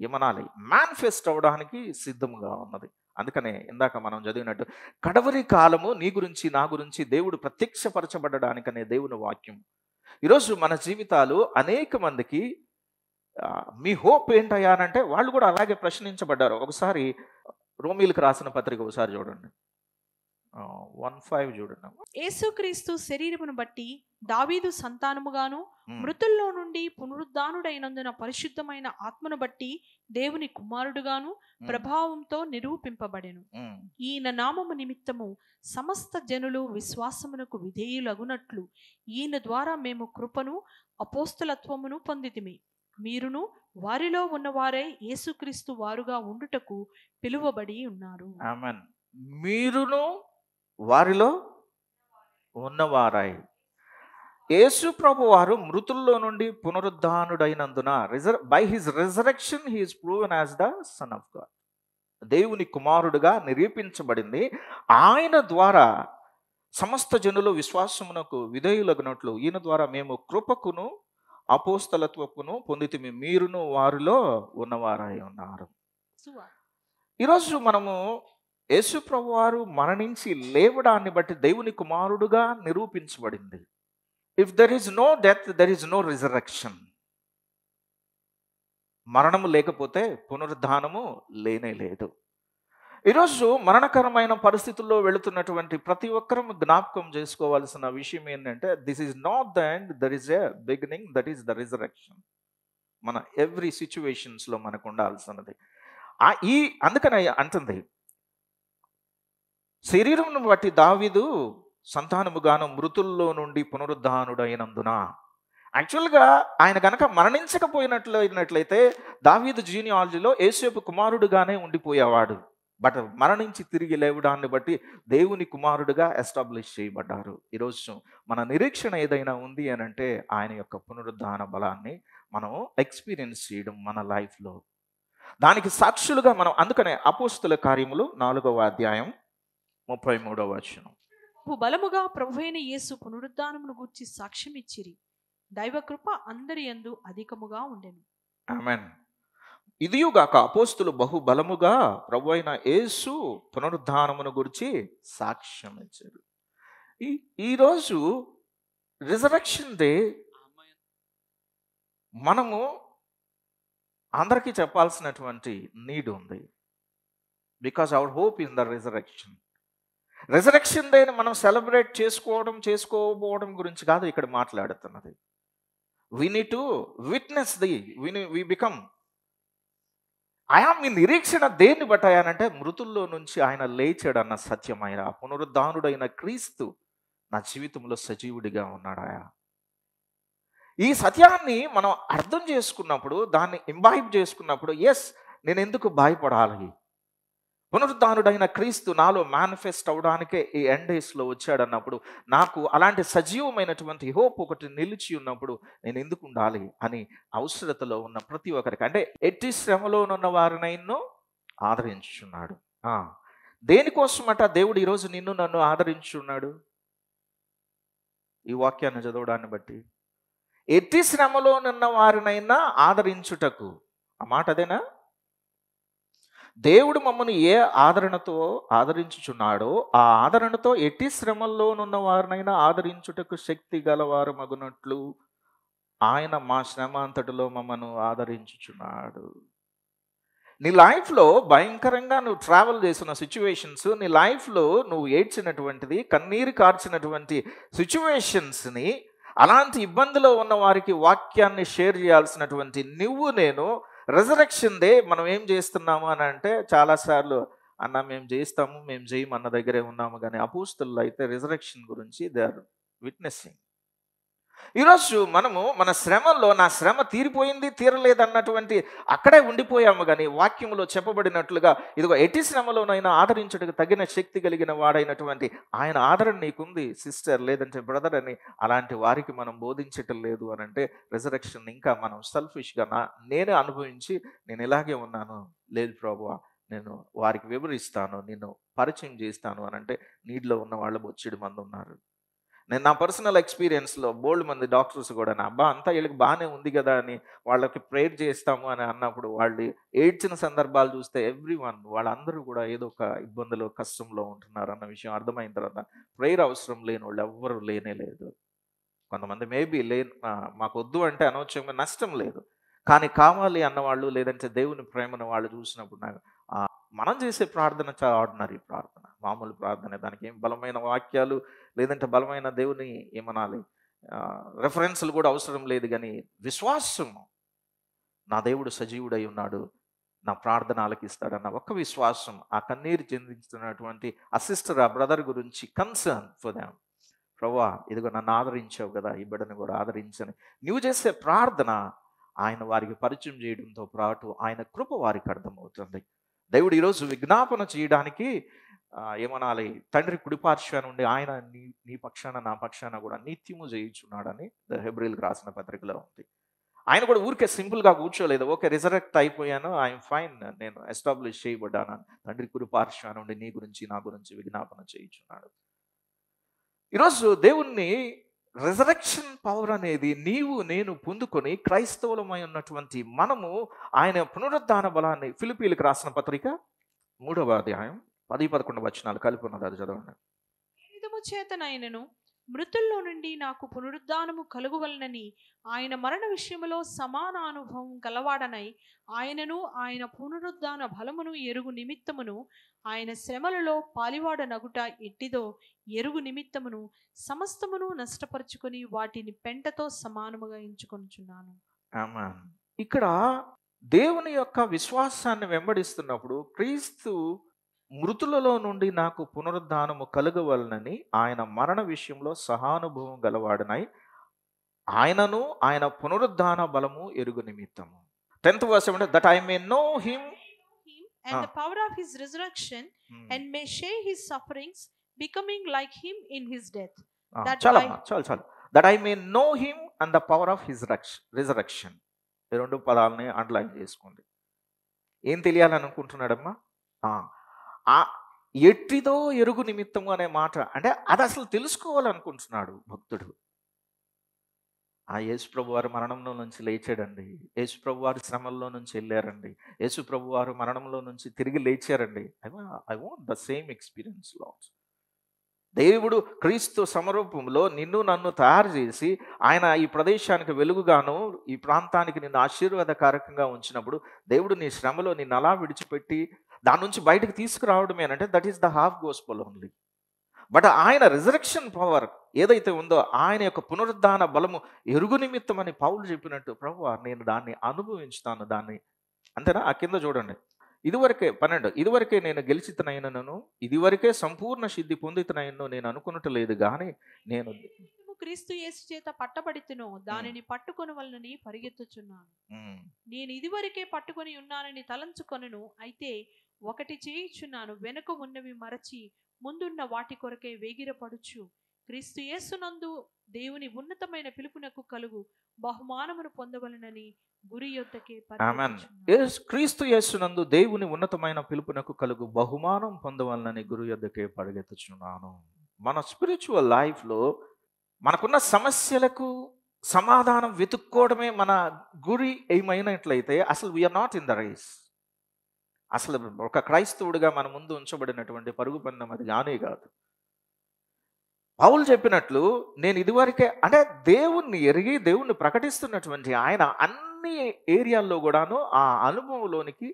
ఏమనాలి మేనిఫెస్ట్ అవ్వడానికి సిద్ధంగా ఉన్నది. అందుకనే ఇందాక మనం చదివినట్టు కడవరి కాలము నీ గురించి నా గురించి దేవుడు ప్రత్యక్షపరచబడడానికనే దేవుని వాక్యం. ఈరోజు మన జీవితాలు అనేక మందికి మీ హోప్ ఏంటయ్యా అంటే వాళ్ళు కూడా అలాగే ప్రశ్నించబడ్డారు. ఒకసారి రోమీలకు రాసిన పత్రిక ఒకసారి చూడండి, 1:5 చూడండి. యేసుక్రీస్తు శరీరమును బట్టి దావీదు సంతానముగాను మృతుల్లో నుండి పునరుద్ధానుడైనందున పరిశుద్ధమైన ఆత్మను బట్టి దేవుని కుమారుడుగాను ప్రభావంతో నిరూపింపబడెను. ఈయన నామము నిమిత్తము సమస్త జనులు విశ్వాసమునకు విధేయులగునట్లు ఈయన ద్వారా మేము కృపను అపోస్తలత్వమును పొందితిమి. మీరును వారిలో ఉన్నవారే యేసుక్రీస్తు వారుగా ఉండుటకు పిలువబడి ఉన్నారు. ఆమేన్. మీరును వారిలో ఉన్నవారై. యేసు ప్రభు వారు మృతుల్లో నుండి పునరుద్ధానుడైనందున by his resurrection he is proven as the son of God. దేవుని కుమారుడుగా నిరూపించబడింది. ఆయన ద్వారా సమస్త జనులు విశ్వాసమునకు విధేయులగునట్లు ఈయన ద్వారా మేము కృపకును అపోస్తలత్వమును పొందితిమి. మీరును వారిలో ఉన్నవారై ఉన్నారు. ఈరోజు మనము యేసు ప్రభువారు మరణించి లేవడాన్ని బట్టి దేవుని కుమారుడుగా నిరూపించబడింది. If there is no death there is no resurrection. మరణము లేకపోతే పునరుద్ధానము లేనే లేదు. ఈరోజు మరణకరమైన పరిస్థితుల్లో వెళుతున్నటువంటి ప్రతి ఒక్కరూ జ్ఞాపకం చేసుకోవాల్సిన విషయం ఏంటంటే this is not the end, there is a beginning, that is the resurrection. మన ఎవ్రీ సిచ్యువేషన్స్లో మనకు ఉండాల్సినది ఈ అందుకని అంటుంది శరీరమును బట్టి దావీదు సంతానముగాను మృతుల్లో నుండి పునరుద్ధానుడైనందున. యాక్చువల్గా ఆయన కనుక మరణించకపోయినట్లయితే దావీదు జీనియాలజీలో యేసేపు కుమారుడుగానే ఉండిపోయేవాడు. బట్ మరణించి తిరిగి లేవడాన్ని బట్టి దేవుని కుమారుడుగా ఎస్టాబ్లిష్ చేయబడ్డారు. ఈరోజు మన నిరీక్షణ ఏదైనా ఉంది అని అంటే ఆయన యొక్క పునరుద్ధాన బలాన్ని మనం ఎక్స్పీరియన్స్ చేయడం మన లైఫ్లో, దానికి సాక్షులుగా మనం. అందుకనే అపోస్తుల కార్యములు 4వ అధ్యాయం 33వ వచనం బలముగా ప్రభువైన యేసు పునరుద్ధానమును గూర్చి సాక్ష్యం ఇచ్చిరి, దైవ కృప అందరియందు అధికముగా ఉండెను. ఆమేన్. ఇదియుగాక అపోస్తులు బహుబలముగా ప్రభువైన యేసు పునరుద్ధానమును గూర్చి సాక్ష్యం ఇచ్చారు. ఈరోజు రిజరెక్షన్ డే మనము అందరికీ చెప్పాల్సినటువంటి నీడ్ ఉంది. Because our hope in the resurrection. Resurrection డేని మనం సెలబ్రేట్ చేసుకోకపోవడం గురించి కాదు ఇక్కడ మాట్లాడుతున్నది. We need to witness the we become మీ నిరీక్షణ దేన్ని బట్టి అయ్యానంటే మృతుల్లో నుంచి ఆయన లేచాడన్న సత్యమైన పునరుద్ధానుడైన క్రీస్తు నా జీవితంలో సజీవుడిగా ఉన్నాడు. ఆయా ఈ సత్యాన్ని మనం అర్థం చేసుకున్నప్పుడు, దాన్ని ఇంబైబ్ చేసుకున్నప్పుడు, ఎస్ నేను ఎందుకు భయపడాలి, పునరుద్ధానుడైన క్రీస్తు నాలో మేనిఫెస్ట్ అవడానికే ఈ ఎండ్ డేస్లో వచ్చాడన్నప్పుడు, నాకు అలాంటి సజీవమైనటువంటి హోప్ ఒకటి నిలిచి ఉన్నప్పుడు నేను ఎందుకు ఉండాలి అని అవసరతలో ఉన్న ప్రతి ఒక్కరికి, అంటే ఎట్టి శ్రమలోనున్న వారిని నిన్ను ఆదరించున్నాడు. దేనికోసమట దేవుడు ఈరోజు నిన్ను నన్ను ఆదరించున్నాడు? ఈ వాక్యాన్ని చదవడాన్ని బట్టి ఎట్టి శ్రమలోనున్న వారినైనా ఆదరించుటకు. ఆ మాట అదేనా? దేవుడు మమ్మల్ని ఏ ఆదరణతో ఆదరించుచున్నాడో ఆ ఆదరణతో ఎట్టి శ్రమల్లోనున్న వారినైనా ఆదరించుటకు శక్తి గలవారు మగునట్లు ఆయన మా శ్రమ అంతటిలో మమ్మను ఆదరించుచున్నాడు. నీ లైఫ్లో భయంకరంగా నువ్వు ట్రావెల్ చేసిన సిచ్యువేషన్స్, నీ లైఫ్లో నువ్వు ఏడ్చినటువంటిది, కన్నీరు కార్చినటువంటి సిచ్యువేషన్స్ని, అలాంటి ఇబ్బందులో ఉన్న వారికి వాక్యాన్ని షేర్ చేయాల్సినటువంటి నువ్వు నేను. రిజరెక్షన్ డే మనం ఏం చేస్తున్నాము అని అంటే చాలాసార్లు అన్న మేము చేస్తాము, మేము చేయమన్న దగ్గరే ఉన్నాము. కానీ అపోస్తులు అయితే రిజరెక్షన్ గురించి దే ఆర్ విట్నెస్సింగ్. ఈరోజు మనము మన శ్రమల్లో నా శ్రమ తీరిపోయింది తీరలేదన్నటువంటి అక్కడే ఉండిపోయాము. కానీ వాక్యంలో చెప్పబడినట్లుగా ఇదిగో ఎట్టి శ్రమలోనైనా ఆదరించడానికి తగిన శక్తి కలిగిన వాడైనటువంటి ఆయన ఆదరణ నీకుంది సిస్టర్ లేదంటే బ్రదర్ అని అలాంటి వారికి మనం బోధించటం లేదు అని అంటే రిజరెక్షన్ ఇంకా మనం సెల్ఫిష్గా నేనే అనుభవించి నేను ఇలాగే ఉన్నాను, లేదు ప్రభువా నేను వారికి వివరిస్తాను, నేను పరిచయం చేస్తాను అని అంటే నీటిలో ఉన్న వాళ్ళు 80 మంది ఉన్నారు. నేను నా పర్సనల్ ఎక్స్పీరియన్స్లో బోల్డ్ మంది డాక్టర్స్ కూడా నా అబ్బా అంతా వీళ్ళకి బాగానే ఉంది కదా అని వాళ్ళకి ప్రేయర్ చేస్తాము అని అన్నప్పుడు వాళ్ళు ఏడ్చిన సందర్భాలు చూస్తే ఎవ్రీ వన్ వాళ్ళందరూ కూడా ఏదో ఒక ఇబ్బందులు కష్టంలో ఉంటున్నారు అన్న విషయం అర్థమైన తర్వాత ప్రేయర్ అవసరం లేని వాళ్ళు ఎవ్వరూ లేనేలేదు. కొంతమంది మేబీ మాకు వద్దు అంటే అనవసరంగా నష్టం లేదు, కానీ కావాలి అన్నవాళ్ళు లేదంటే దేవుని ప్రేమను వాళ్ళు చూసినప్పుడు నాకు మనం చేసే ప్రార్థన చాలా ఆర్డినరీ ప్రార్థన, మామూలు ప్రార్థన, దానికి ఏం బలమైన వాక్యాలు లేదంటే బలమైన దేవుని ఏమనాలి రెఫరెన్స్లు కూడా అవసరం లేదు. కానీ విశ్వాసము, నా దేవుడు సజీవుడై ఉన్నాడు, నా ప్రార్థన ఆలకిస్తాడన్న ఒక్క విశ్వాసం, ఆ కన్నీరు చెందిస్తున్నటువంటి ఆ సిస్టర్ ఆ బ్రదర్ గురించి కన్సర్న్ ఫర్ దెమ్. ప్రభువా ఇదిగో నన్ను ఆదరించావు కదా, ఈ బిడ్డను కూడా ఆదరించని నువ్వు చేసే ప్రార్థన ఆయన వారికి పరిచయం చేయడంతో పాటు ఆయన కృప వారికి అర్థమవుతుంది. దేవుడు ఈరోజు విజ్ఞాపన చేయడానికి ఏమనాలి, తండ్రి కుడిపార్శ్వ నుండి ఆయన నీ పక్షాన నా పక్షాన కూడా నిత్యము చేయించున్నాడని హెబ్రీయులకు రాసిన పత్రికలో ఉంది. ఆయన కూడా ఊరికే సింపుల్గా కూర్చోలేదు, ఓకే రిజరెక్ట్ అయిపోయాను, ఐఎమ్ ఫైన్, నేను ఎస్టాబ్లిష్ చేయబడ్డాను, తండ్రి కుడిపార్శ్వ నుండి నీ గురించి నా గురించి విజ్ఞాపన చేయించున్నాడు. ఈరోజు దేవుణ్ణి రిజరెక్షన్ పవర్ అనేది నీవు నేను పొందుకొని క్రైస్తవులమై ఉన్నటువంటి మనము ఆయన పునరుద్ధాన బలాన్ని ఫిలిప్పీలకు రాసిన పత్రిక 3వ అధ్యాయం 10-11 వచనాలు కలిపి ఉన్నది, అది చదవండి. ఏ విధము చేతనైనను మృతుల్లో నుండి నాకు పునరుద్ధానము కలుగువలనని ఆయన మరణ విషయంలో సమాన అనుభవం కలవాడనై ఆయనను ఆయన పునరుద్ధాన బలమును ఎరుగు నిమిత్తమును ఆయన శ్రమలలో పాలివాడ నగుట ఎట్టిదో ఎరుగు నిమిత్తమును సమస్తమును నష్టపరుచుకొని వాటిని పెంటతో సమానముగా ఎంచుకొనుచున్నాను. ఆమేన్. ఇక్కడ దేవుని యొక్క విశ్వాసాన్ని వెంబడిస్తున్నప్పుడు క్రీస్తు మృతులలో నుండి నాకు పునరుద్ధానము కలుగవలనని ఆయన మరణ విషయంలో సహానుభవం గలవాడనై ఆయనను ఆయన పునరుద్ధాన బలము ఎరుగు నిమిత్తము. 10వ వర్స్ అంటే that I may know him and the power of his resurrection and may share his sufferings, becoming like him in his death, that I may know him and the power of his resurrection. ఈ రెండు పదాలని అండర్లైన్ చేసుకోండి. ఏం తెలియాలనుకుంటున్నాడమ్మా? ఎట్టిదో ఎరుగు నిమిత్తము అనే మాట అంటే అది అసలు తెలుసుకోవాలనుకుంటున్నాడు భక్తుడు. ఆ యేసుప్రభు వారు మరణంలో నుంచి లేచాడండి, యేసుప్రభు వారు శ్రమల్లో నుంచి వెళ్ళారండి, యేసుప్రభు వారు మరణంలో నుంచి తిరిగి లేచారండి. I want the same experience Lord. దేవుడు క్రీస్తు సమరూపంలో నిన్ను నన్ను తయారు చేసి ఆయన ఈ ప్రదేశానికి వెలుగుగాను ఈ ప్రాంతానికి నిన్ను ఆశీర్వాదకారకంగా ఉంచినప్పుడు దేవుడు నీ శ్రమలో నిన్ను అలా విడిచిపెట్టి దాని నుంచి బయటకు తీసుకురావడమేనంటే that is the half gospel only. But ఆయన రిజరెక్షన్ పవర్ ఏదైతే ఉందో ఆయన యొక్క పునరుద్ధాన బలము ఎరుగు నిమిత్తం అని పౌలు చెప్పినట్టు ప్రభువా నేను దాన్ని అనుభవించుతాను దాన్ని, అంతేనా? ఆ కింద చూడండి, ఇదివరకే నేను గెలిచితనైనను ఇదివరకే సంపూర్ణ సిద్ధి పొందితనైనను నేను అనుకున్నట్లేదు, కానీ నేను క్రీస్తు యేసు చేత పట్టబడితినో దానిని పట్టుకొనవలనని పరిగెత్తుచున్నాను. నేను ఇదివరకే పట్టుకొని ఉన్నానని తలంచుకొనను, అయితే ఒకటి చేయుచున్నాను, వెనుక ఉన్నవి మరచి ముందున్న వాటి కొరకే వేగిరపడుచు క్రీస్తు యేసునందు దేవుని ఉన్నతమైన పిలుపునకు కలుగు బహుమానమును పొందవలనని గురి యొద్దకే పరిగెత్తుచున్నాను. క్రీస్తు యేసునందు దేవుని ఉన్నతమైన పిలుపునకు కలుగు బహుమానం పొందవలనని గురి యొద్దకే పరిగెత్తుచున్నాను. మన స్పిరిచువల్ లైఫ్లో మనకున్న సమస్యలకు సమాధానం వెతుక్కోవడమే మన గురి ఏమైనట్లయితే అసలు we are not in the race. అసలు ఒక క్రైస్తవుడిగా మన ముందు ఉంచబడినటువంటి పరుగు పందెం అది కానే కాదు. పౌలు చెప్పినట్లు నేను ఇదివరకే అంటే దేవుణ్ణి ఎరిగి దేవుణ్ణి ప్రకటిస్తున్నటువంటి ఆయన అన్ని ఏరియాల్లో కూడాను ఆ అనుభవంలోనికి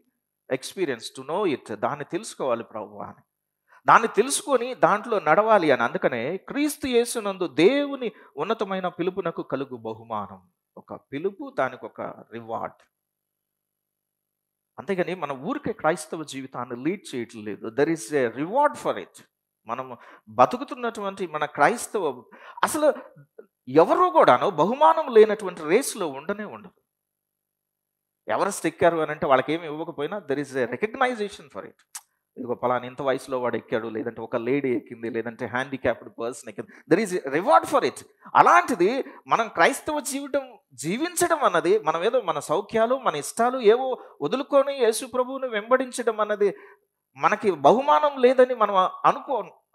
ఎక్స్పీరియన్స్ టు నో ఇట్, దాన్ని తెలుసుకోవాలి ప్రభువా అని, దాన్ని తెలుసుకొని దాంట్లో నడవాలి అని. అందుకనే క్రీస్తు యేసునందు దేవుని ఉన్నతమైన పిలుపునకు కలుగు బహుమానం, ఒక పిలుపు దానికి ఒక రివార్డ్. అంతేగాని మన ఊరికే క్రైస్తవ జీవితాన్ని లీడ్ చేయట్లేదు, there is a reward for it. మనము బతుకుతున్నటువంటి మన క్రైస్తవ అసలు ఎవరు కూడాను బహుమానం లేనటువంటి రేస్లో ఉండనే ఉండదు. ఎవరెస్ట్ ఎక్కారు అని అంటే వాళ్ళకేమి ఇవ్వకపోయినా there is a recognition for it. ఇదిగో పలానా ఇంత వయసులో వాడు ఎక్కాడు, లేదంటే ఒక లేడీ ఎక్కింది, లేదంటే హ్యాండిక్యాప్డ్ పర్సన్ ఎక్కింది, there is reward for it. అలాంటిది మనం క్రైస్తవ జీవించడం అన్నది మనం ఏదో మన సౌఖ్యాలు మన ఇష్టాలు ఏవో వదులుకొని యేసు ప్రభువును వెంబడించడం అన్నది మనకి బహుమానం లేదని మనం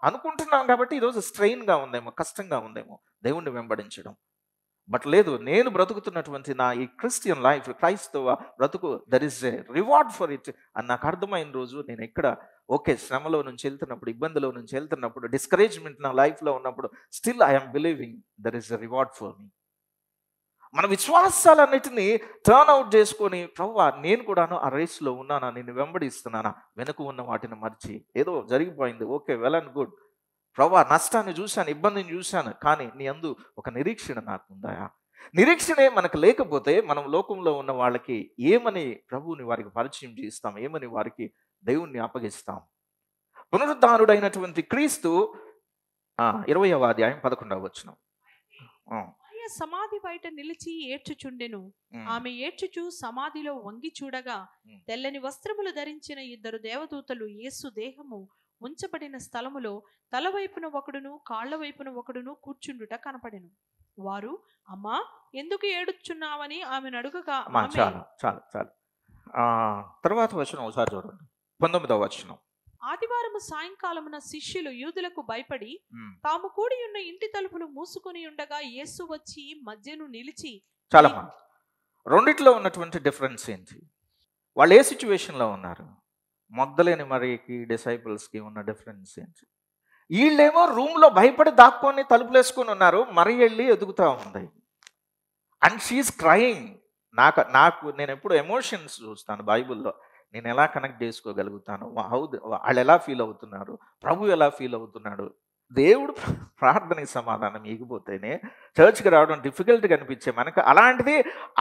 అనుకుంటున్నాం కాబట్టి ఈరోజు స్ట్రెయిన్గా ఉందేమో, కష్టంగా ఉందేమో దేవుణ్ణి వెంబడించడం. బట్ లేదు, నేను బ్రతుకుతున్నటువంటి నా ఈ క్రిస్టియన్ లైఫ్ క్రైస్తవ బ్రతుకు there is a reward for it అని నాకు అర్థమైన రోజు నేను ఎక్కడ ఓకే శ్రమలో నుంచి వెళ్తున్నప్పుడు, ఇబ్బందిలో నుంచి వెళ్తున్నప్పుడు, డిస్కరేజ్మెంట్ నా లైఫ్లో ఉన్నప్పుడు, still I'm believing there is a reward for me. మన విశ్వాసాలన్నిటిని టర్న్ అవుట్ చేసుకొని ప్రభువా నేను కూడాను ఆ రేస్లో ఉన్నానా, నేను వెంబడిస్తున్నానా, వెనక ఉన్న వాటిని మర్చి ఏదో జరిగిపోయింది ఓకే వెల్ అండ్ గుడ్, ప్రభువా నష్టాన్ని చూశాను, ఇబ్బందిని చూశాను, కానీ నీ అందు ఒక నిరీక్షణ నాకుందా? నిరీక్షణే మనకు లేకపోతే మనం లోకంలో ఉన్న వాళ్ళకి ఏమని ప్రభువుని వారికి పరిచయం చేస్తాం, ఏమని వారికి దేవుణ్ణి అప్పగిస్తాం? పునరుద్ధారుడైనటువంటి క్రీస్తు 20వ అధ్యాయం 11వ వచనం సమాధి బయట నిలిచి ఏడ్చుచుండెను. ఆమె ఏడ్చుచు సమాధిలో వంగి చూడగా తెల్లని వస్త్రములు ధరించిన ఇద్దరు దేవదూతలు యేసు దేహము ఉంచబడిన స్థలములో తల వైపున ఒకడును కాళ్ల వైపున ఒకడును కూర్చుండుట కనపడెను. వారు అమ్మా ఎందుకు ఏడుచున్నావని ఆమెను అడుగగా తర్వాత వచనం ఒకసారి చూడండి, 19వ వచనం. ఆదివారం సాయంకాలమున శిష్యులు యూదులకు భయపడి తాము కూడి ఉన్న ఇంటి తలుపులు మూసుకుని ఉండగా యేసు వచ్చి మధ్యను నిలిచి. చాలా రెండిట్లో ఉన్నటువంటి డిఫరెన్స్ ఏంటి? వాళ్ళు ఏ సిచ్యువేషన్లో ఉన్నారు? మొదలేని మరికి డిసైపుల్స్కి ఉన్న డిఫరెన్స్ ఏంటి? వీళ్ళేమో రూమ్లో భయపడి దాక్కొని తలుపులు వేసుకొని ఉన్నారు, మరి వెళ్ళి ఎదుగుతూ ఉంది. And she is crying. నాకు నేను ఎప్పుడు ఎమోషన్స్ చూస్తాను బైబుల్లో, నేను ఎలా కనెక్ట్ చేసుకోగలుగుతాను, వాళ్ళు ఎలా ఫీల్ అవుతున్నారు, ప్రభు ఎలా ఫీల్ అవుతున్నాడు. దేవుడు ప్రార్థనకి సమాధానం ఇవ్వకపోతేనే చర్చ్కి రావడం డిఫికల్ట్గా అనిపించే మనకు, అలాంటిది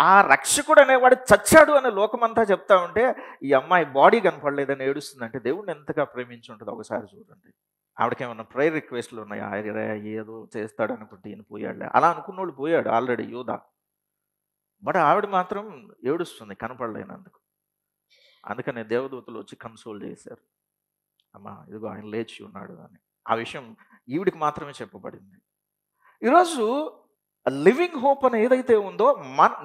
ఆ రక్షకుడు అనేవాడు చచ్చాడు అనే లోకమంతా చెప్తా ఉంటే ఈ అమ్మాయి బాడీ కనపడలేదని ఏడుస్తుందంటే దేవుడిని ఎంతగా ప్రేమించి ఉంటుంది. ఒకసారి చూడండి, ఆవిడకేమన్నా ప్రేయర్ రిక్వెస్ట్లు ఉన్నాయా? ఏదో చేస్తాడు అనుకుంటే ఈయన పోయాడులే అలా అనుకున్నోళ్ళు పోయాడు ఆల్రెడీ యోధా, బట్ ఆవిడ మాత్రం ఏడుస్తుంది కనపడలేనందుకు. అందుకనే దేవదూతలు వచ్చి కన్సోల్ చేశారు, అమ్మా ఇదిగో ఆయన లేచి ఉన్నాడు అని. ఆ విషయం ఈవిడికి మాత్రమే చెప్పబడింది. ఈరోజు లివింగ్ హోప్ అని ఏదైతే ఉందో,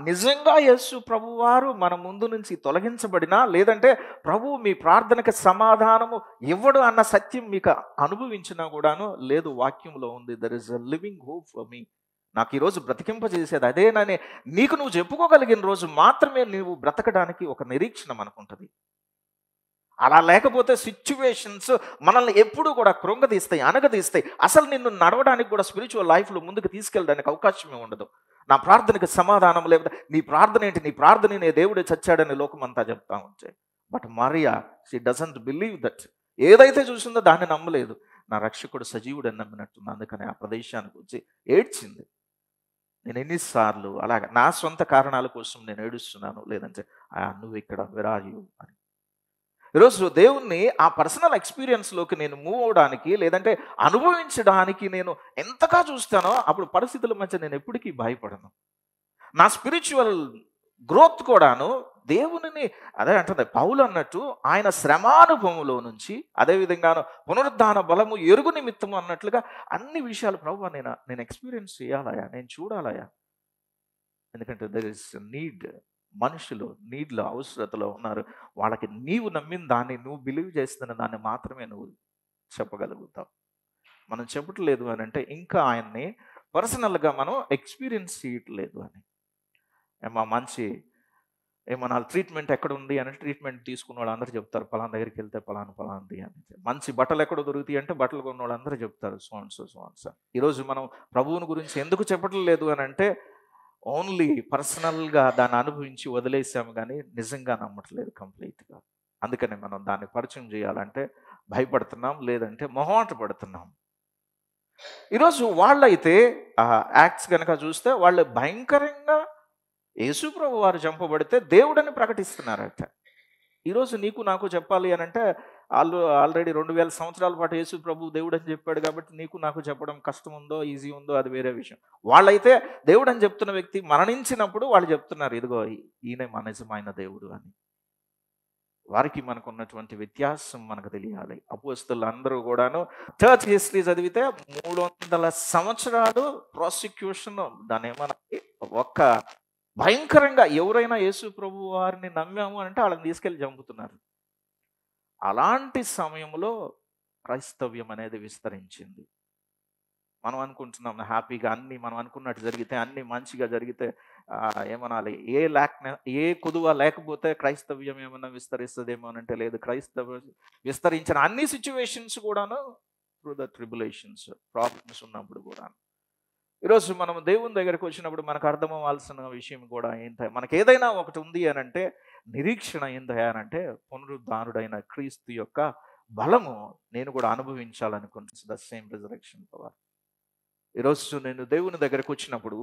నిజంగా యేసు ప్రభువారు మన ముందు నుంచి తొలగించబడినా, లేదంటే ప్రభు మీ ప్రార్థనకు సమాధానము ఇవ్వడు అన్న సత్యం మీకు అనుభవించినా కూడాను, లేదు వాక్యంలో ఉంది there is a living hope for me, నాకు ఈరోజు బ్రతికింపజేసేది అదేనని నీకు నువ్వు చెప్పుకోగలిగిన రోజు మాత్రమే నువ్వు బ్రతకడానికి ఒక నిరీక్షణ మనకుంటుంది. అలా లేకపోతే సిచ్యువేషన్స్ మనల్ని ఎప్పుడూ కూడా కృంగదీస్తాయి, అనగదీస్తాయి, అసలు నిన్ను నడవడానికి కూడా స్పిరిచువల్ లైఫ్లో ముందుకు తీసుకెళ్ళడానికి అవకాశమే ఉండదు. నా ప్రార్థనకు సమాధానం లేకపోతే నీ ప్రార్థన ఏంటి, నీ ప్రార్థన నే దేవుడే చచ్చాడని లోకం అంతా చెప్తా ఉంటే, but Mariya she doesn't believe that. ఏదైతే చూసిందో దాన్ని నమ్మలేదు, నా రక్షకుడు సజీవుడని నమ్మినట్టుంది. అందుకని ఆ ప్రదేశానికి వచ్చి ఏడ్చింది. నేను ఎన్నిసార్లు అలాగ నా సొంత కారణాల కోసం నేను ఏడుస్తున్నాను, లేదంటే నువ్వు ఇక్కడ విరాజు అని. ఈరోజు దేవుణ్ణి ఆ పర్సనల్ ఎక్స్పీరియన్స్లోకి నేను మూవ్ అవడానికి, లేదంటే అనుభవించడానికి నేను ఎంతగా చూస్తానో అప్పుడు పరిస్థితుల మధ్య నేను ఎప్పటికీ భయపడను. నా స్పిరిచువల్ గ్రోత్ కూడాను దేవుని అదే అంటుంది పౌలు అన్నట్టు, ఆయన శ్రమానుభవంలో నుంచి, అదేవిధంగాను పునరుద్ధాన బలము ఎరుగు నిమిత్తము అన్నట్లుగా అన్ని విషయాలు ప్రభువా నేను ఎక్స్పీరియన్స్ చేయాలయా, నేను చూడాలయా. ఎందుకంటే దెర్ ఇస్ నీడ్, మనుషులు నీడ్లో అవసరతలో ఉన్నారు. వాళ్ళకి నీవు నమ్మిన దాన్ని, నువ్వు బిలీవ్ చేస్తున్న దాన్ని మాత్రమే నువ్వు చెప్పగలుగుతావు. మనం చెప్పట్లేదు అని అంటే ఇంకా ఆయన్ని పర్సనల్గా మనం ఎక్స్పీరియన్స్ చేయట్లేదు అని. ఏమో మంచి ఏమన్నా ట్రీట్మెంట్ ఎక్కడ ఉంది అని ట్రీట్మెంట్ తీసుకున్న వాళ్ళు అందరూ చెప్తారు, పలానా దగ్గరికి వెళ్తే పలానా పలాంది అని. మంచి బట్టలు ఎక్కడ దొరుకుతాయి అంటే బట్టలు కొన్న వాళ్ళు అందరూ చెప్తారు స్వాన్సో స్వాన్స. ఈరోజు మనం ప్రభువుని గురించి ఎందుకు చెప్పట్లేదు అని అంటే ఓన్లీ పర్సనల్గా దాన్ని అనుభవించి వదిలేసాము, కానీ నిజంగా నమ్మట్లేదు కంప్లీట్గా. అందుకనే మనం దాన్ని పరిచయం చేయాలంటే భయపడుతున్నాం, లేదంటే మొహమాట పడుతున్నాం. ఈరోజు వాళ్ళైతే యాక్ట్స్ కనుక చూస్తే వాళ్ళు భయంకరంగా యేసు ప్రభు వారు చంపబడితే దేవుడని ప్రకటిస్తున్నారట. ఈరోజు నీకు నాకు చెప్పాలి అని అంటే వాళ్ళు ఆల్రెడీ 2000 సంవత్సరాల పాటు యేసు ప్రభు దేవుడు అని చెప్పాడు కాబట్టి నీకు నాకు చెప్పడం కష్టం ఉందో ఈజీ ఉందో అది వేరే విషయం. వాళ్ళైతే దేవుడు అని చెప్తున్న వ్యక్తి మరణించినప్పుడు వాళ్ళు చెప్తున్నారు ఇదిగో ఈయన మనసమైన దేవుడు అని. వారికి మనకు ఉన్నటువంటి వ్యత్యాసం మనకు తెలియాలి. అపోస్తులు అందరూ కూడాను చర్చ్ హిస్టరీ చదివితే 300 సంవత్సరాలు ప్రాసిక్యూషన్, దాని ఏమన్నా ఒక్క భయంకరంగా ఎవరైనా యేసు ప్రభు వారిని నమ్మాము అంటే వాళ్ళని తీసుకెళ్ళి చంపుతున్నారు. అలాంటి సమయంలో క్రైస్తవ్యం అనేది విస్తరించింది. మనం అనుకుంటున్నాం హ్యాపీగా అన్నీ మనం అనుకున్నట్టు జరిగితే, అన్నీ మంచిగా జరిగితే ఏమనాలి, ఏ కొదువ లేకపోతే క్రైస్తవ్యం ఏమన్నా విస్తరిస్తుందేమో అంటే లేదు. క్రైస్తవ్యం విస్తరించిన అన్ని సిచ్యువేషన్స్ కూడాను త్రూ ద ట్రిబులేషన్స్, ప్రాబ్లమ్స్ ఉన్నప్పుడు కూడా ఈరోజు మనం దేవుని దగ్గరికి వచ్చినప్పుడు మనకు అర్థమవ్వాల్సిన విషయం కూడా ఏంటంటే మనకి ఏదైనా ఒకటి ఉంది అని అంటే నిరీక్షణ ఏంటయ్యా అని అంటే పునరుద్ధానుడైన క్రీస్తు యొక్క బలము నేను కూడా అనుభవించాలనుకుంటున్నాను. The same resurrection power. ఈరోజు నేను దేవుని దగ్గరకు వచ్చినప్పుడు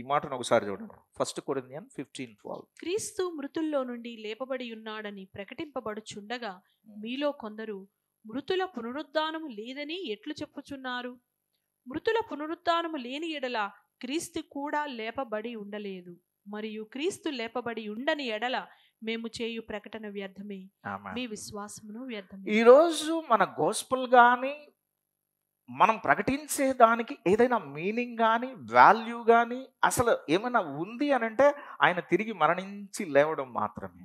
ఈ మాటను ఒకసారి చూడండి. 1 Corinthians 15:12 క్రీస్తు మృతుల్లో నుండి లేపబడి ఉన్నాడని ప్రకటింపబడుచుండగా మీలో కొందరు మృతుల పునరుద్ధానము లేదని ఎట్లు చెప్పుచున్నారు? మృతుల పునరుద్ధానము లేని ఎడల క్రీస్తు కూడా లేపబడి ఉండలేదు. మరియు క్రీస్తు లేపబడి ఉండని ఎడల మేము చేయు ప్రకటన వ్యర్థమే, మీ విశ్వాసమును వ్యర్థమే. ఈరోజు మన గోస్పెల్ కానీ మనం ప్రకటించే దానికి ఏదైనా మీనింగ్ కానీ వాల్యూ కానీ అసలు ఏమైనా ఉంది అని అంటే ఆయన తిరిగి మరణించి లేవడం మాత్రమే.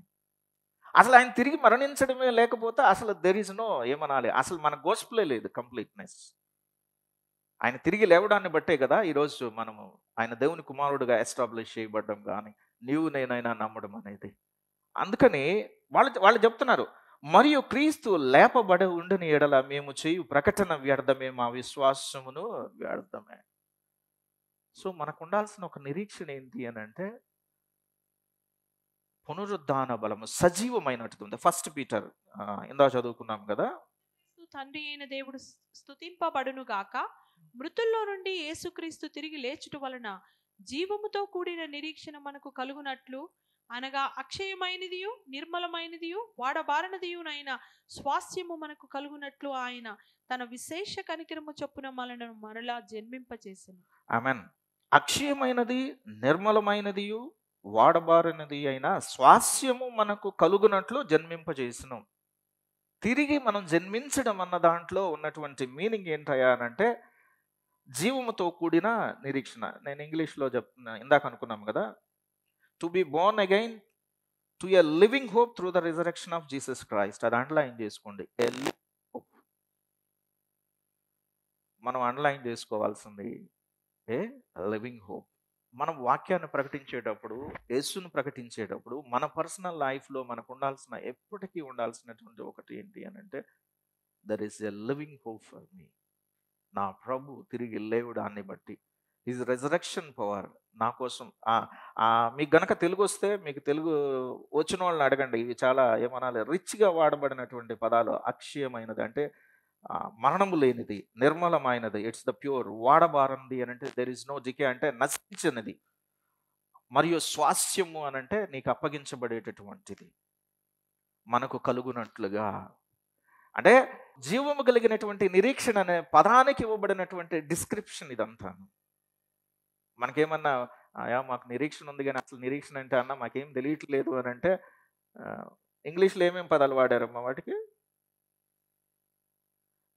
అసలు ఆయన తిరిగి మరణించడమే లేకపోతే అసలు దెర్ ఇస్ నో ఏమనాలి, అసలు మన గోస్పెలే లేదు కంప్లీట్నెస్. ఆయన తిరిగి లేవడాన్ని బట్టే కదా ఈరోజు మనము ఆయన దేవుని కుమారుడుగా ఎస్టాబ్లిష్ చేయబడ్డం కానీ నీవు నేనైనా నమ్మడం అనేది. అందుకని వాళ్ళు చెప్తున్నారు, మరియు క్రీస్తు లేపబడి ఉండని ఎడల మేము చేయు ప్రకటన వ్యర్థమే, మా విశ్వాసమును వ్యర్థమే. సో మనకు ఉండాల్సిన ఒక నిరీక్షణ ఏంటి అని అంటే పునరుద్ధాన బలము సజీవమైనట్టు ఉంది. 1 Peter ఇందా చదువుకున్నాం కదా, తండ్రి అయిన దేవుడు స్తుతింపబడును గాక, మృతుల్లో నుండి యేసుక్రీస్తు తిరిగి లేచుట వలన జీవముతో కూడిన నిరీక్షణ మనకు కలుగునట్లు, అనగా అక్షయమైనదియు నిర్మలమైనదియు వాడబారనదియునైన స్వాస్థ్యము మనకు కలుగునట్లు ఆయన తన విశేష కనికరము చొప్పున మనలను మరలా జన్మింపచేసెను. ఆమేన్. అక్షయమైనది నిర్మలమైనదియు వాడబారనది అయిన స్వాస్థ్యము మనకు కలుగునట్లు జన్మింపచేసెను. తిరిగి మనం జన్మించడం అన్న దాంట్లో ఉన్నటువంటి మీనింగ్ ఏంటయ్యా అంటే జీవముతో కూడిన నిరీక్షణ. నేను ఇంగ్లీష్లో ఇందాక అనుకున్నాము కదా, to be born again to a living hope through the resurrection of Jesus Christ. అది అండర్లైన్ చేసుకోండి, మనం అండర్లైన్ చేసుకోవాల్సింది ఏ లివింగ్ హోప్. మనం వాక్యాన్ని ప్రకటించేటప్పుడు యేసును ప్రకటించేటప్పుడు మన పర్సనల్ లైఫ్లో మనకు ఉండాల్సిన ఎప్పటికీ ఉండాల్సినటువంటి ఒకటి ఏంటి అని అంటే there is a living hope for me. నా ప్రభు తిరిగి లేవడాన్ని బట్టి ఈజ్ రెజరెక్షన్ పవర్ నా కోసం. మీకు గనక తెలుగు వస్తే మీకు తెలుగు వచ్చిన వాళ్ళని అడగండి, ఇవి చాలా ఏమనాలి రిచ్గా వాడబడినటువంటి పదాలు. అక్షయమైనది అంటే మరణము లేనిది, నిర్మలమైనది ఇట్స్ ద ప్యూర్, వాడబారంది అని అంటే దెర్ ఇస్ నో డికే అంటే నశించనిది, మరియు స్వాస్థ్యము అని అంటే నీకు అప్పగించబడేటటువంటిది మనకు కలుగునట్లుగా. అంటే జీవము కలిగినటువంటి నిరీక్షణ అనే పదానికి ఇవ్వబడినటువంటి డిస్క్రిప్షన్ ఇదంతాను. మనకేమన్నా అయ్యా మాకు నిరీక్షణ ఉంది కానీ అసలు నిరీక్షణ అంటే అన్న మాకేం తెలియట్లేదు అని అంటే ఇంగ్లీష్లో ఏమేమి పదాలు వాడారమ్మా వాటికి?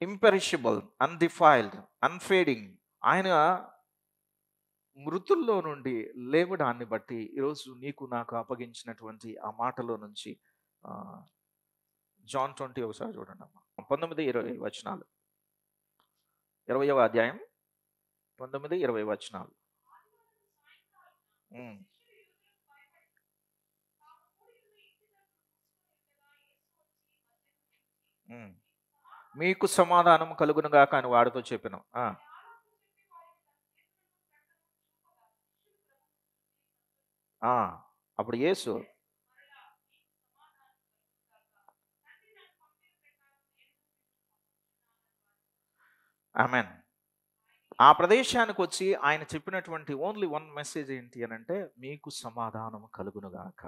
Imperishable, undefiled, unfading. ఆయన మృతుల్లో నుండి లేవడాన్ని బట్టి ఈరోజు నీకు నాకు అప్పగించినటువంటి ఆ మాటలో నుంచి John 20 ఒకసారి చూడండి అమ్మా, 19-20 వచనాలు, 20వ అధ్యాయం 19-20 వచనాలు. మీకు సమాధానం కలుగునుగాక అని వాడితో చెప్పిన అప్పుడు యేసు ఆమెన్ ఆ ప్రదేశానికి వచ్చి ఆయన చెప్పినటువంటి ఓన్లీ వన్ మెసేజ్ ఏంటి అని అంటే మీకు సమాధానం కలుగునుగాక.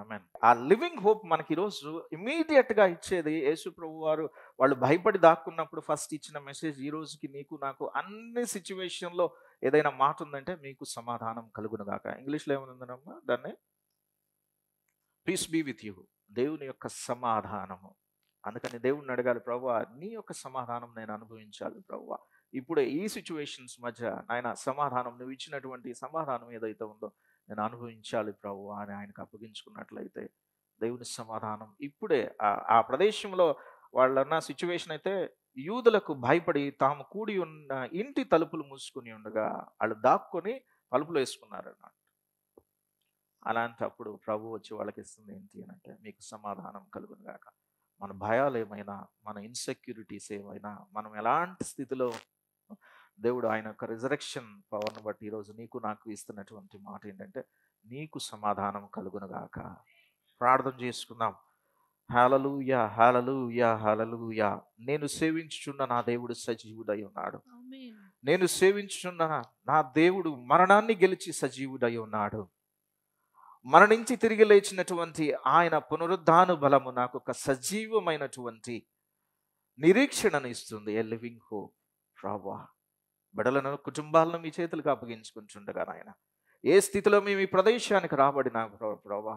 ఆమెన్. ఆ లివింగ్ హోప్ మనకి ఈరోజు ఇమీడియట్గా ఇచ్చేది యేసు ప్రభు వారు వాళ్ళు భయపడి దాక్కున్నప్పుడు ఫస్ట్ ఇచ్చిన మెసేజ్ ఈ రోజుకి నీకు నాకు అన్ని సిచ్యువేషన్లో ఏదైనా మాట ఉందంటే మీకు సమాధానం కలుగునుగాక. ఇంగ్లీష్లో ఏమనుందనమ్మా దాన్ని? పీస్ బీ విత్ యూ, దేవుని యొక్క సమాధానము. అందుకని దేవుడిని అడగాలి, ప్రభువా నీ యొక్క సమాధానం నేను అనుభవించాలి ప్రభువా, ఇప్పుడు ఈ సిచ్యువేషన్స్ మధ్య ఆయన సమాధానం నువ్వు ఇచ్చినటువంటి సమాధానం ఏదైతే ఉందో నేను అనుభవించాలి ప్రభువా అని ఆయనకు అప్పగించుకున్నట్లయితే దేవుని సమాధానం ఇప్పుడే ఆ ప్రదేశంలో వాళ్ళన్న సిచ్యువేషన్ అయితే యూదులకు భయపడి తాము కూడి ఉన్న ఇంటి తలుపులు మూసుకుని ఉండగా వాళ్ళు దాక్కొని తలుపులు వేసుకున్నారు అన్నట్టు. అలాంటప్పుడు ప్రభు వచ్చి వాళ్ళకి ఇస్తుంది ఏంటి అని అంటే మీకు సమాధానం కలుగునుగాక. మన భయాలు ఏమైనా, మన ఇన్సెక్యూరిటీస్ ఏమైనా, మనం ఎలాంటి స్థితిలో దేవుడు ఆయన యొక్క రిజరెక్షన్ పవర్ను బట్టి ఈరోజు నీకు నాకు ఇస్తున్నటువంటి మాట ఏంటంటే నీకు సమాధానం కలుగునుగాక. ప్రార్థన చేసుకుందాం. హల్లెలూయా హల్లెలూయా హల్లెలూయా. నేను సేవించుచున్న నా దేవుడు సజీవుడై ఉన్నాడు. నేను సేవించుచున్న నా దేవుడు మరణాన్ని గెలిచి సజీవుడై ఉన్నాడు. మరణించి తిరిగి లేచినటువంటి ఆయన పునరుద్ధాన బలము నాకు ఒక సజీవమైనటువంటి నిరీక్షణను ఇస్తుంది. A living hope. ప్రభువా, బిడ్డలను కుటుంబాలను మీ చేతులకు అప్పగించుకుంటుండగా నాయన, ఏ స్థితిలో మేము ఈ ప్రదేశానికి రాబడినా ప్రభువా,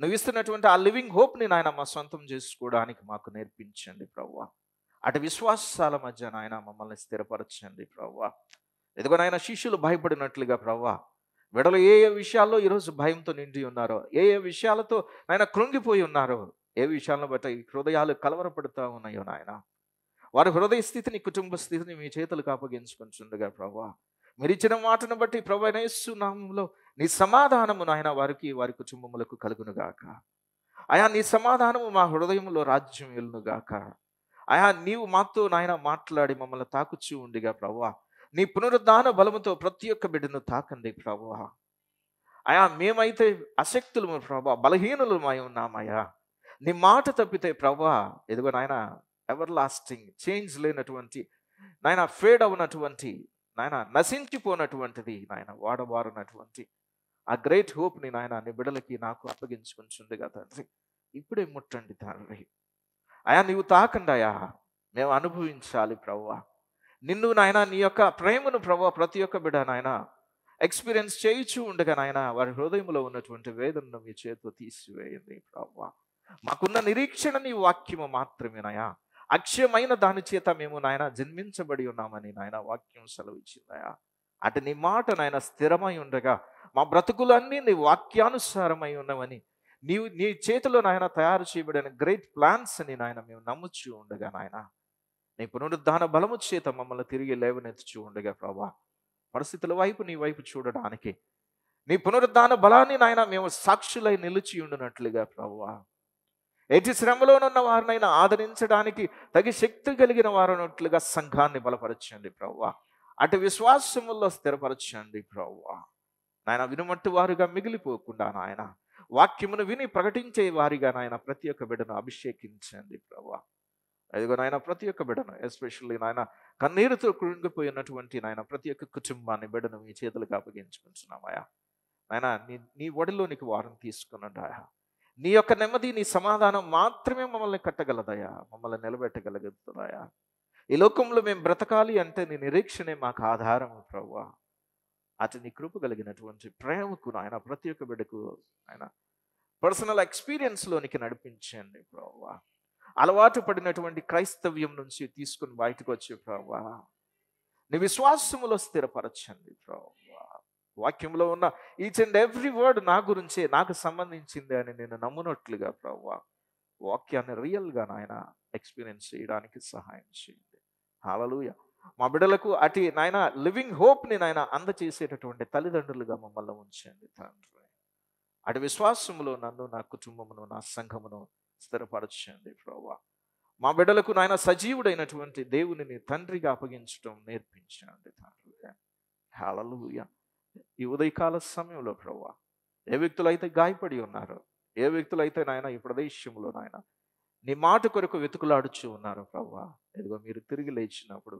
నువ్వు ఇస్తున్నటువంటి ఆ లివింగ్ హోప్ని నాయన మా సొంతం చేసుకోవడానికి మాకు నేర్పించండి ప్రభువా. అటు విశ్వాసాల మధ్య నాయన మమ్మల్ని స్థిరపరచండి ప్రభువా. ఎదుగు నాయన శిష్యులు భయపడినట్లుగా ప్రభువా, బిడ్డలు ఏ ఏ విషయాల్లో ఈరోజు భయంతో నిండి ఉన్నారో, ఏ ఏ విషయాలతో నాయన కృంగిపోయి ఉన్నారో, ఏ విషయాలను బట్టి హృదయాలు కలవరపడుతూ ఉన్నాయో నాయన, వారి హృదయ స్థితిని కుటుంబ స్థితిని మీ చేతులకు అప్పగించుకుంటుండగా ప్రభువా, మీరు ఇచ్చిన మాటను బట్టి ప్రభువైన యేసు నామములో నీ సమాధానము నాయన వారికి వారి కుటుంబములకు కలుగునుగాక. అయా, నీ సమాధానము మా హృదయంలో రాజ్యం ఏలునుగాక. అయా, నీవు మాతో నాయన మాట్లాడి మమ్మల్ని తాకుచూ ఉండిగా ప్రభువా, నీ పునరుద్ధాన బలముతో ప్రతి ఒక్క బిడ్డను తాకండి ప్రభువా. అయా, మేమైతే అశక్తులము ప్రభువా, బలహీనులమై ఉన్నామయ్యా. నీ మాట తప్పితే ప్రభువా, ఎదుగో నాయన ఎవర్ లాస్టింగ్ చేంజ్ లేనటువంటి నాయన, ఫేడ్ అవునటువంటి నాయన, నశించిపోనటువంటిది నాయన, వాడబారునటువంటి ఆ గ్రేట్ హోప్ని నాయన నీ బిడ్డలకి నాకు అప్పగించుకుంటుండగా తండ్రి, ఇప్పుడే ముట్టండి తండ్రి. అయా, నీవు తాకండి అయా, మేము అనుభవించాలి ప్రభువా. నిన్ను నాయన, నీ యొక్క ప్రేమను ప్రభువా ప్రతి ఒక్క బిడ్డ నాయన ఎక్స్పీరియన్స్ చేయించు ఉండగా నాయన, వారి హృదయంలో ఉన్నటువంటి వేదనను మీ చేతితో తీసివేయండి ప్రభువా. మాకున్న నిరీక్షణ నీ వాక్యము మాత్రమే నాయన, అక్షయమైన దాని చేత మేము నాయన జన్మించబడి ఉన్నామని నాయన వాక్యం సెలవిచ్చిందయా. అటు నీ మాట నాయన స్థిరమై ఉండగా మా బ్రతుకులన్నీ నీ వాక్యానుసారమై ఉన్నవని, నీవు నీ చేతిలో నాయన తయారు చేయబడిన గ్రేట్ ప్లాన్స్ అని నాయన మేము నమ్ముచూ ఉండగా నాయన, నీ పునరుద్ధాన బలము చేత మమ్మల్ని తిరిగి లేవనెత్తుచూ ఉండగా ప్రభువా, పరిస్థితుల వైపు నీ వైపు చూడడానికి నీ పునరుద్ధాన బలాన్ని నాయన మేము సాక్షులై నిలిచి ఉండునట్లుగా ప్రభువా, ఎట్టి శ్రమలోనున్న వారినైనా ఆదరించడానికి తగి శక్తి కలిగిన వారనట్లుగా సంఘాన్ని బలపరచండి ప్రభువా. అటు విశ్వాసముల్లో స్థిరపరచండి ప్రభువా. నాయన వినుమట్టు వారుగా మిగిలిపోకుండా నాయన, వాక్యమును విని ప్రకటించే వారిగా నాయన ప్రతి ఒక్క బిడ్డను అభిషేకించండి ప్రభువా. అదిగో నాయన ప్రతి ఒక్క బిడ్డను, ఎస్పెషల్లీ నాయన కన్నీరుతో కృంగిపోయినటువంటి నాయన ప్రతి ఒక్క కుటుంబాన్ని బిడ్డను మీ చేతులకు అప్పగించుకుంటున్నామయా. నాయన నీ ఒడిలోనికి వారిని తీసుకున్నాడాయా. నీ యొక్క నెమ్మది నీ సమాధానం మాత్రమే మమ్మల్ని కట్టగలదయా, మమ్మల్ని నిలబెట్టగలుగుతుందయా. ఈ లోకంలో మేము బ్రతకాలి అంటే నీ నిరీక్షణే మాకు ఆధారము ప్రభువా. అటు నీ కృప కలిగినటువంటి ప్రేమకు నాయన ప్రతి ఒక్క బిడ్డకు ఆయన పర్సనల్ ఎక్స్పీరియన్స్లోనికి నడిపించండి ప్రభువా. అలవాటు పడినటువంటి క్రైస్తవ్యం నుంచి తీసుకుని బయటకు వచ్చే ప్రభువా, నీ విశ్వాసములో స్థిరపరచండి ప్రభువా. వాక్యంలో ఉన్న ఈచ్ అండ్ ఎవ్రీ వర్డ్ నా గురించే, నాకు సంబంధించింది అని నేను నమ్మునట్లుగా ప్రభువా, వాక్యాన్ని రియల్గా నాయన ఎక్స్పీరియన్స్ చేయడానికి సహాయం చేయండి. హల్లెలూయా. మా బిడ్డలకు అటు నాయన లివింగ్ హోప్ని నాయన అందచేసేటటువంటి తల్లిదండ్రులుగా మమ్మల్ని ఉంచండి తండ్రి. అటు విశ్వాసములో నన్ను, నా కుటుంబమును, నా సంఘమును స్థిరపరచండి ప్రభువా. మా బిడ్డలకు నాయన సజీవుడైనటువంటి దేవుని తండ్రిగా అప్పగించడం నేర్పించండి తండ్రి. హల్లెలూయా. ఈ ఉదయకాల సమయంలో ప్రభువా, ఏ వ్యక్తులైతే గాయపడి ఉన్నారో, ఏ వ్యక్తులైతే నాయన ఈ ప్రదేశంలో నాయన నీ మాట కొరకు వెతుకులాడుచు ఉన్నారో ప్రభువా, ఇదిగో మీరు తిరిగి లేచినప్పుడు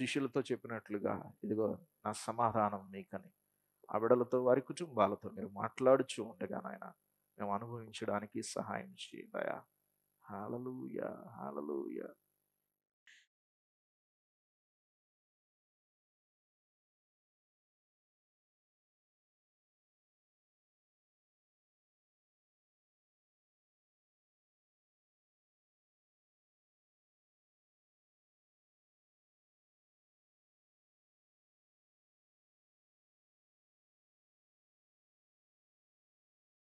శిష్యులతో చెప్పినట్లుగా, ఇదిగో నా సమాధానం నీకని ఆ బిడ్డలతో వారి కుటుంబాలతో మీరు మాట్లాడుచు ఉండగా నాయన మేము అనుభవించడానికి సహాయం చేయ. హల్లెలూయా హల్లెలూయా.